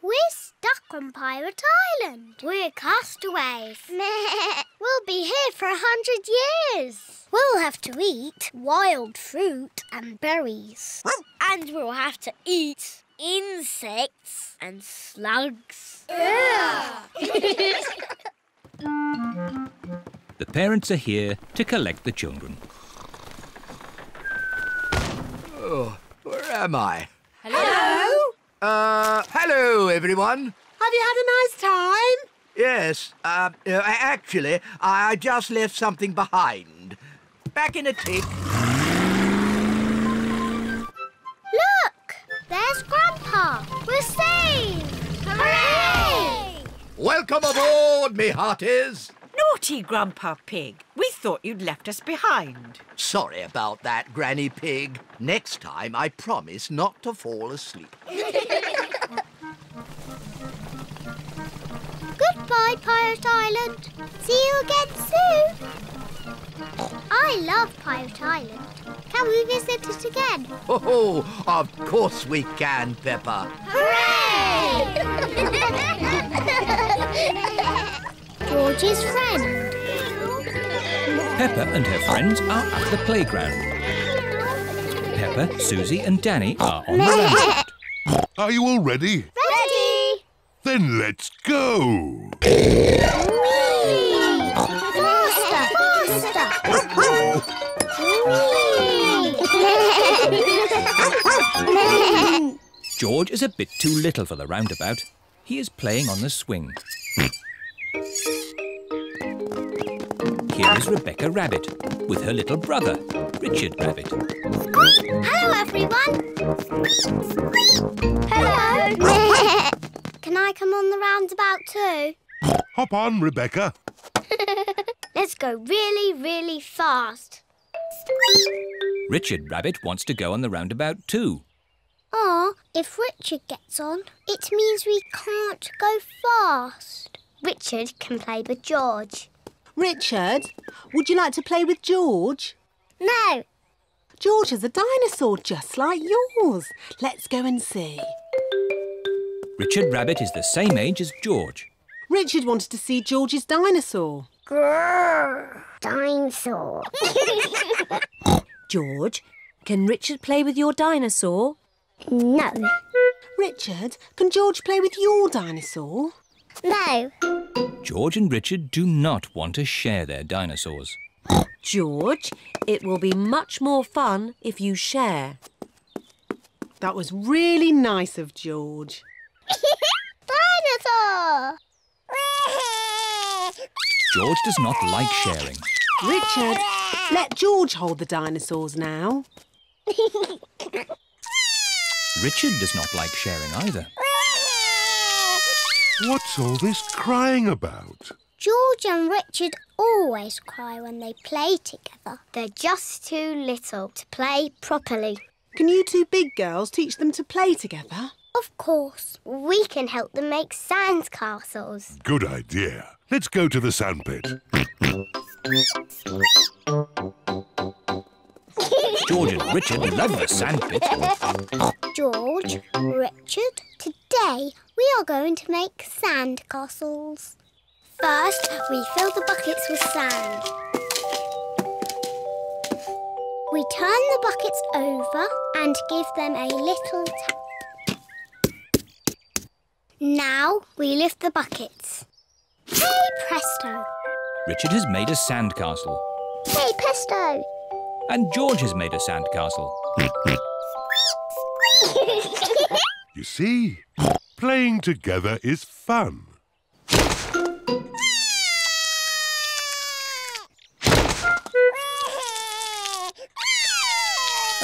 We're stuck on Pirate Island. We're castaways. We'll be here for a hundred years. We'll have to eat wild fruit and berries. And we'll have to eat insects and slugs. The parents are here to collect the children. Oh, where am I? Hello? Hello? Uh, hello, everyone. Have you had a nice time? Yes. Uh, uh, actually, I just left something behind. Back in a tick. Look! There's Grandpa. We're saved! Hooray! Welcome aboard, me hearties. Naughty Grandpa Pig. We thought you'd left us behind. Sorry about that, Granny Pig. Next time, I promise not to fall asleep. Goodbye, Pirate Island. See you again soon. I love Pirate Island. Can we visit it again? Oh, of course we can, Peppa. Hooray! George's friend. Peppa and her friends are at the playground. Peppa, Susie and Danny are on the left. Are you all ready? Ready! Then let's go! Whee! Faster! Faster! Whee! George is a bit too little for the roundabout. He is playing on the swing. Here is Rebecca Rabbit with her little brother, Richard Rabbit. Squeak! Hello, everyone! Squeak, squeak! Hello! Can I come on the roundabout too? Hop on, Rebecca. Let's go really, really fast. Squeak! Richard Rabbit wants to go on the roundabout too. Aw, if Richard gets on, it means we can't go fast. Richard can play with George. Richard, would you like to play with George? No. George is a dinosaur just like yours. Let's go and see. Richard Rabbit is the same age as George. Richard wanted to see George's dinosaur. Grrr, dinosaur. George, can Richard play with your dinosaur? No. Richard, can George play with your dinosaur? No. George and Richard do not want to share their dinosaurs. George, it will be much more fun if you share. That was really nice of George. Dinosaur! George does not like sharing. Richard, let George hold the dinosaurs now. Richard does not like sharing either. What's all this crying about? George and Richard always cry when they play together. They're just too little to play properly. Can you two big girls teach them to play together? Of course. We can help them make sandcastles. Good idea. Let's go to the sandpit. George and Richard love the sandpit. George, Richard, today we are going to make sandcastles. First, we fill the buckets with sand. We turn the buckets over and give them a little tap. Now we lift the buckets. Hey, presto! Richard has made a sandcastle. Hey, presto! And George has made a sandcastle. You see, playing together is fun.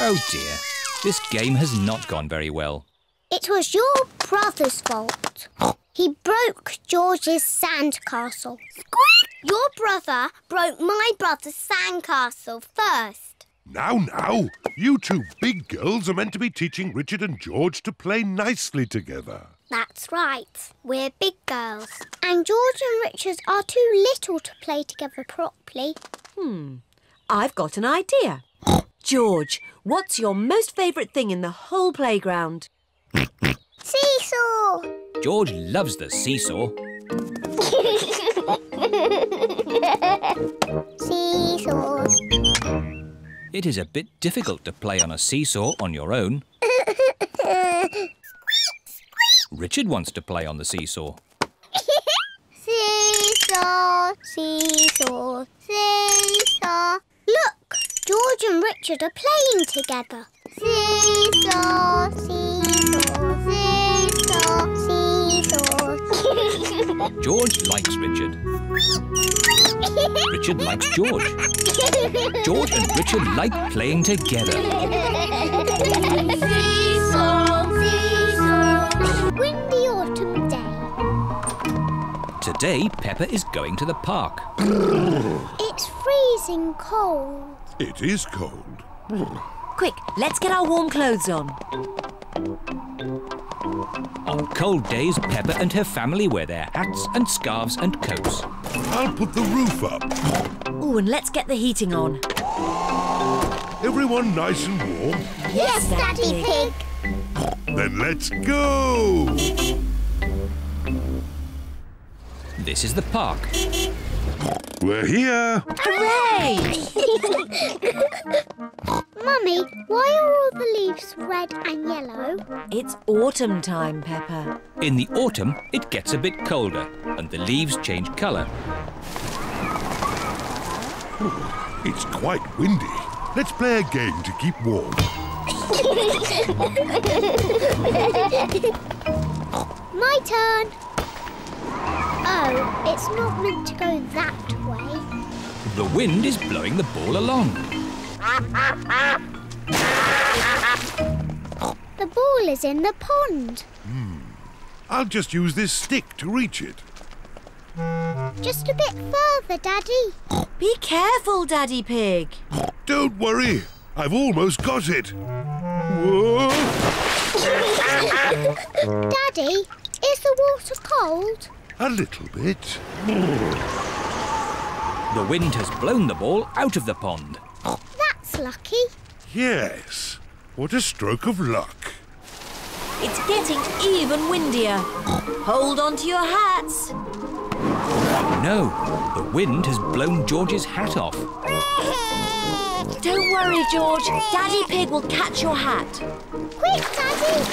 Oh dear, this game has not gone very well. It was your brother's fault. He broke George's sandcastle. Squeak! Your brother broke my brother's sandcastle first. Now, now, you two big girls are meant to be teaching Richard and George to play nicely together. That's right. We're big girls. And George and Richard are too little to play together properly. Hmm, I've got an idea. George, what's your most favourite thing in the whole playground? Seesaw! George loves the seesaw. Seesaws. It is a bit difficult to play on a seesaw on your own. Richard wants to play on the seesaw. Seesaw, seesaw, seesaw. Look! George and Richard are playing together. Seesaw, seesaw, seesaw, seesaw. George likes Richard. Richard likes George. George and Richard like playing together. Seesaw, seesaw. Windy autumn day. Today, Peppa is going to the park. It's freezing cold. It is cold. Quick, let's get our warm clothes on. On cold days, Peppa and her family wear their hats and scarves and coats. I'll put the roof up. Oh, and let's get the heating on. Everyone nice and warm? Yes, Daddy Pig. Then let's go. This is the park. We're here! Hooray! Mummy, why are all the leaves red and yellow? It's autumn time, Peppa. In the autumn, it gets a bit colder and the leaves change colour. It's quite windy. Let's play a game to keep warm. My turn! Oh, it's not meant to go that way. The wind is blowing the ball along. The ball is in the pond. Hmm. I'll just use this stick to reach it. Just a bit further, Daddy. Be careful, Daddy Pig. Don't worry. I've almost got it. Whoa. Daddy, is the water cold? A little bit. The wind has blown the ball out of the pond. That's lucky. Yes. What a stroke of luck. It's getting even windier. Hold on to your hats. No, the wind has blown George's hat off. Don't worry, George. Daddy Pig will catch your hat. Quick, Daddy!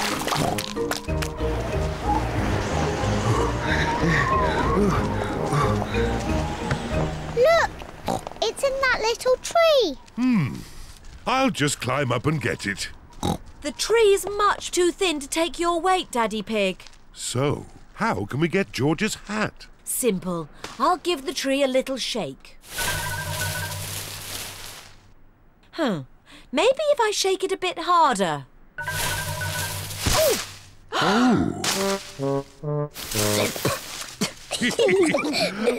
Look! It's in that little tree. Hmm. I'll just climb up and get it. The tree is much too thin to take your weight, Daddy Pig. So, how can we get George's hat? Simple. I'll give the tree a little shake. Huh. Maybe if I shake it a bit harder. Oh! Oh.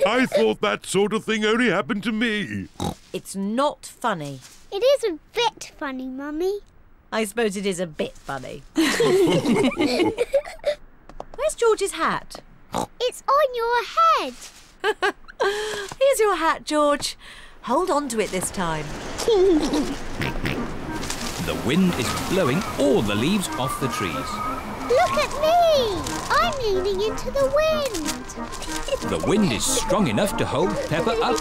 I thought that sort of thing only happened to me. It's not funny. It is a bit funny, Mummy. I suppose it is a bit funny. Where's George's hat? It's on your head. Here's your hat, George. Hold on to it this time. The wind is blowing all the leaves off the trees. Look at me! I'm leaning into the wind. The wind is strong enough to hold Peppa up.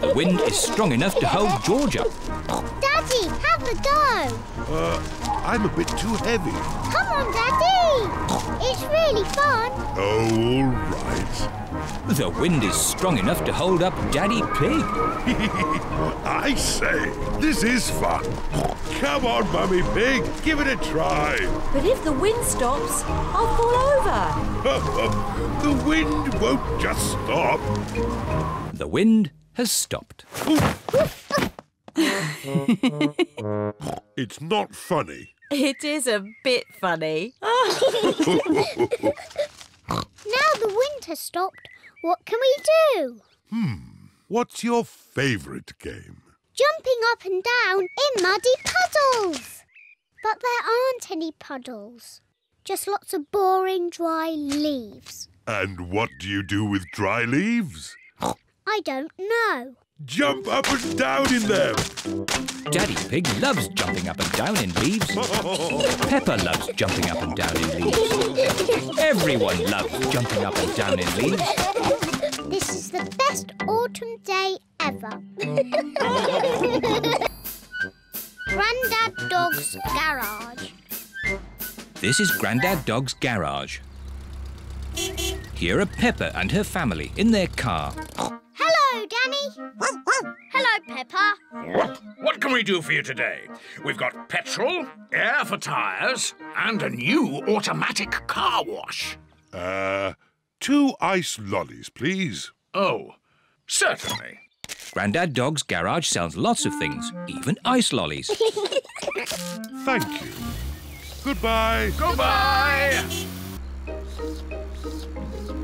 The wind is strong enough to hold George up. Daddy, have a go. Uh, I'm a bit too heavy. Come on, Daddy. It's really fun. Oh, all right. The wind is strong enough to hold up Daddy Pig. I say, this is fun. Come on, Mummy Pig, give it a try. But if the wind stops, I'll fall over. The wind won't just stop. The wind has stopped. It's not funny. It is a bit funny. Now the wind has stopped, what can we do? Hmm, what's your favourite game? Jumping up and down in muddy puddles. But there aren't any puddles. Just lots of boring, dry leaves. And what do you do with dry leaves? I don't know. Jump up and down in them. Daddy Pig loves jumping up and down in leaves. Peppa loves jumping up and down in leaves. Everyone loves jumping up and down in leaves. This is the best autumn day ever. Grandad Dog's garage. This is Grandad Dog's garage. Here are Peppa and her family in their car. Hello, Danny. Hello, Peppa. What? What can we do for you today? We've got petrol, air for tyres, and a new automatic car wash. Uh, two ice lollies, please. Oh, certainly. Grandad Dog's garage sells lots of things, even ice lollies. Thank you. Goodbye. Goodbye.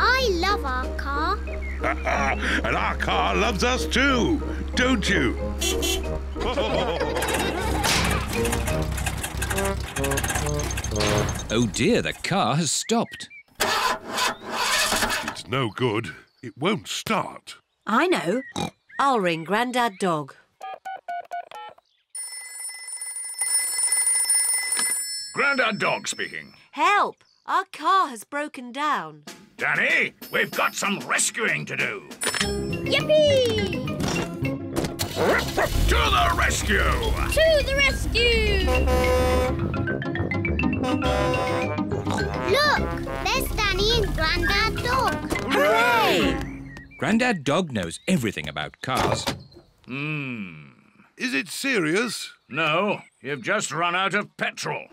I love our car. And our car loves us too, don't you? Oh dear, the car has stopped. It's no good. It won't start. I know. I'll ring Grandad Dog. Grandad Dog speaking. Help! Our car has broken down. Danny, we've got some rescuing to do. Yippee! To the rescue! To the rescue! Look, there's Danny and Grandad Dog. Hooray! Grandad Dog knows everything about cars. Hmm. Is it serious? No, you've just run out of petrol.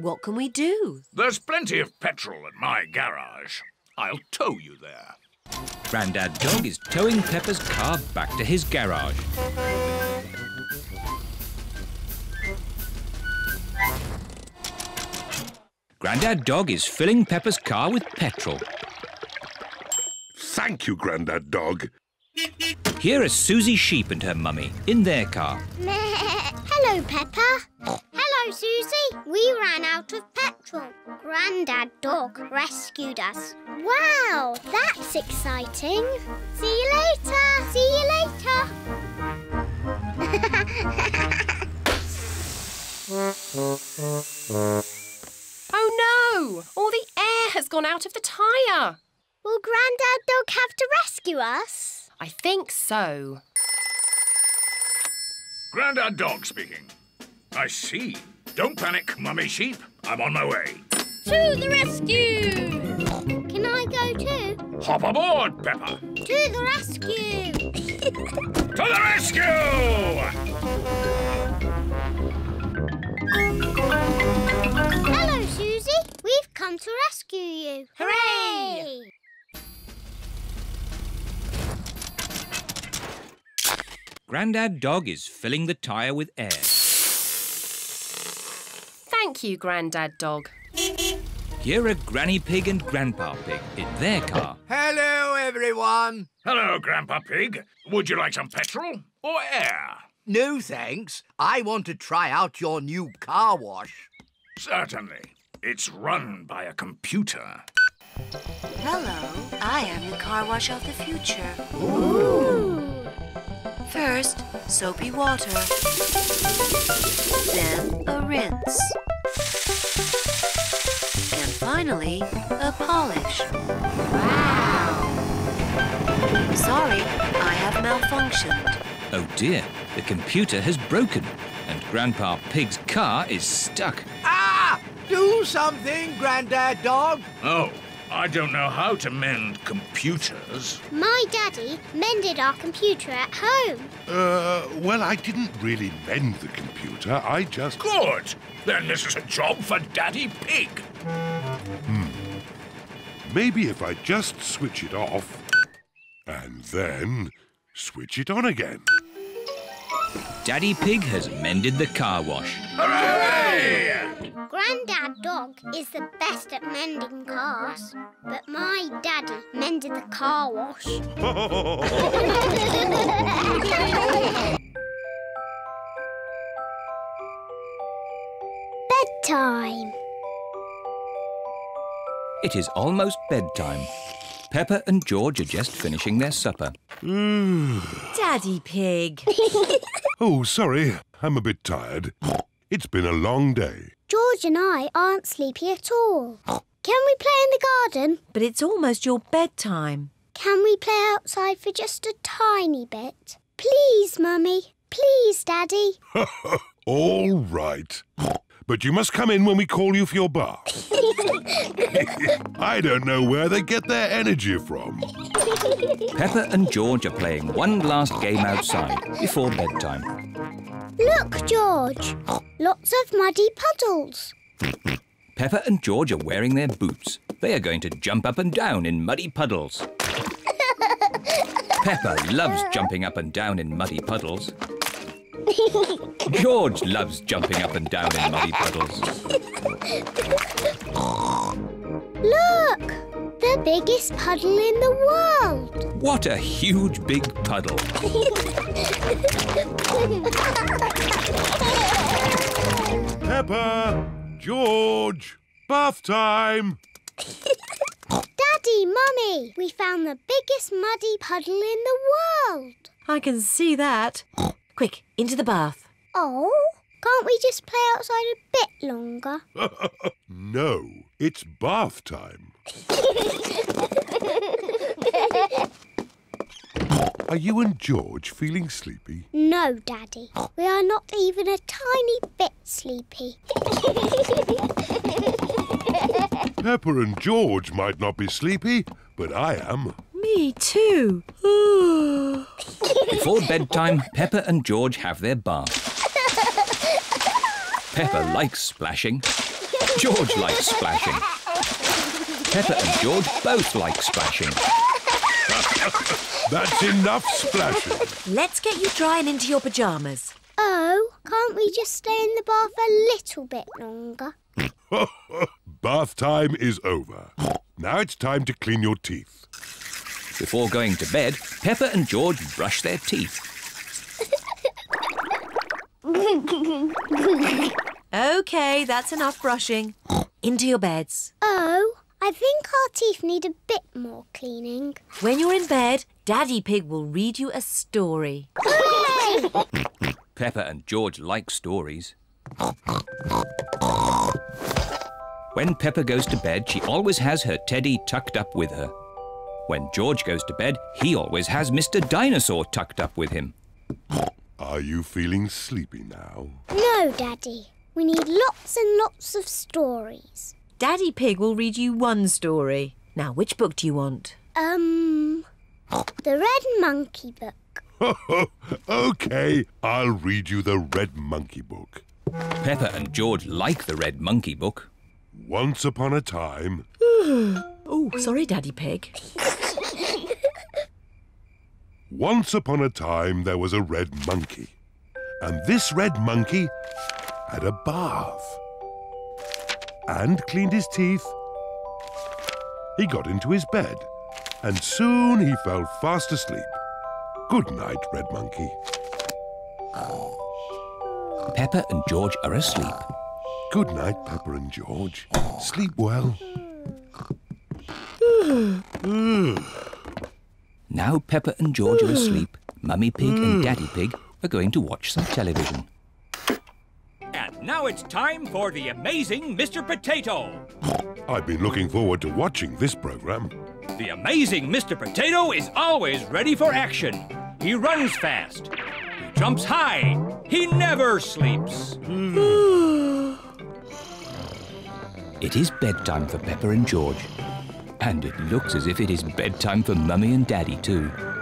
What can we do? There's plenty of petrol at my garage. I'll tow you there. Grandad Dog is towing Peppa's car back to his garage. Grandad Dog is filling Peppa's car with petrol. Thank you, Grandad Dog. Here are Susie Sheep and her mummy in their car. Hello, Peppa. Hello, Susie. We ran out of petrol. Grandad Dog rescued us. Wow, that's exciting. See you later. See you later. Oh, no. All the air has gone out of the tyre. Will Grandad Dog have to rescue us? I think so. Grandad Dog speaking. I see. Don't panic, Mummy Sheep. I'm on my way. To the rescue! Can I go too? Hop aboard, Peppa. To the rescue! To the rescue! Hello, Susie. We've come to rescue you. Hooray! Grandad Dog is filling the tyre with air. Thank Thank you, Grandad Dog. Here are Granny Pig and Grandpa Pig in their car. Hello, everyone. Hello, Grandpa Pig. Would you like some petrol or air? No, thanks. I want to try out your new car wash. Certainly. It's run by a computer. Hello. I am the car wash of the future. Ooh. First, soapy water. Then a rinse. And finally, a polish. Wow! Sorry, I have malfunctioned. Oh dear, the computer has broken and Grandpa Pig's car is stuck. Ah! Do something, Grandad Dog. Oh, I don't know how to mend computers. My daddy mended our computer at home. Uh, well, I didn't really mend the computer, I just... Good! Then this is a job for Daddy Pig. Hmm. Maybe if I just switch it off and then... switch it on again. Daddy Pig has mended the car wash. Hooray! Grandad Dog is the best at mending cars, but my daddy mended the car wash. Bedtime. It is almost bedtime. Peppa and George are just finishing their supper. Daddy Pig. Oh, sorry. I'm a bit tired. It's been a long day. George and I aren't sleepy at all. Can we play in the garden? But it's almost your bedtime. Can we play outside for just a tiny bit? Please, Mummy. Please, Daddy. All right. But you must come in when we call you for your bath. I don't know where they get their energy from. Peppa and George are playing one last game outside before bedtime. Look, George. Lots of muddy puddles. Peppa and George are wearing their boots. They are going to jump up and down in muddy puddles. Peppa loves jumping up and down in muddy puddles. George loves jumping up and down in muddy puddles. Look! The biggest puddle in the world! What a huge big puddle! Peppa! George! Bath time! Daddy, Mummy! We found the biggest muddy puddle in the world! I can see that. Quick, into the bath. Oh, can't we just play outside a bit longer? No, it's bath time. Are you and George feeling sleepy? No, Daddy. We are not even a tiny bit sleepy. Peppa and George might not be sleepy, but I am. Me too. Before bedtime, Peppa and George have their bath. Peppa likes splashing. George likes splashing. Peppa and George both like splashing. That's enough splashing. Let's get you dry and into your pyjamas. Oh, can't we just stay in the bath a little bit longer? Bath time is over. Now it's time to clean your teeth. Before going to bed, Peppa and George brush their teeth. OK, that's enough brushing. Into your beds. Oh, I think our teeth need a bit more cleaning. When you're in bed, Daddy Pig will read you a story. Peppa and George like stories. When Peppa goes to bed, she always has her teddy tucked up with her. When George goes to bed, he always has Mister Dinosaur tucked up with him. Are you feeling sleepy now? No, Daddy. We need lots and lots of stories. Daddy Pig will read you one story. Now, which book do you want? Um, the Red Monkey Book. OK, I'll read you the Red Monkey Book. Peppa and George like the Red Monkey Book. Once upon a time... Oh, sorry, Daddy Pig. Once upon a time, there was a red monkey. And this red monkey had a bath. and cleaned his teeth. He got into his bed, and soon he fell fast asleep. Good night, Red Monkey. Peppa and George are asleep. Good night, Peppa and George. Sleep well. Now Peppa and George are asleep. Mummy Pig and Daddy Pig are going to watch some television. And now it's time for The Amazing Mister Potato. I've been looking forward to watching this programme. The Amazing Mister Potato is always ready for action. He runs fast. He jumps high. He never sleeps. It is bedtime for Peppa and George. And it looks as if it is bedtime for Mummy and Daddy too.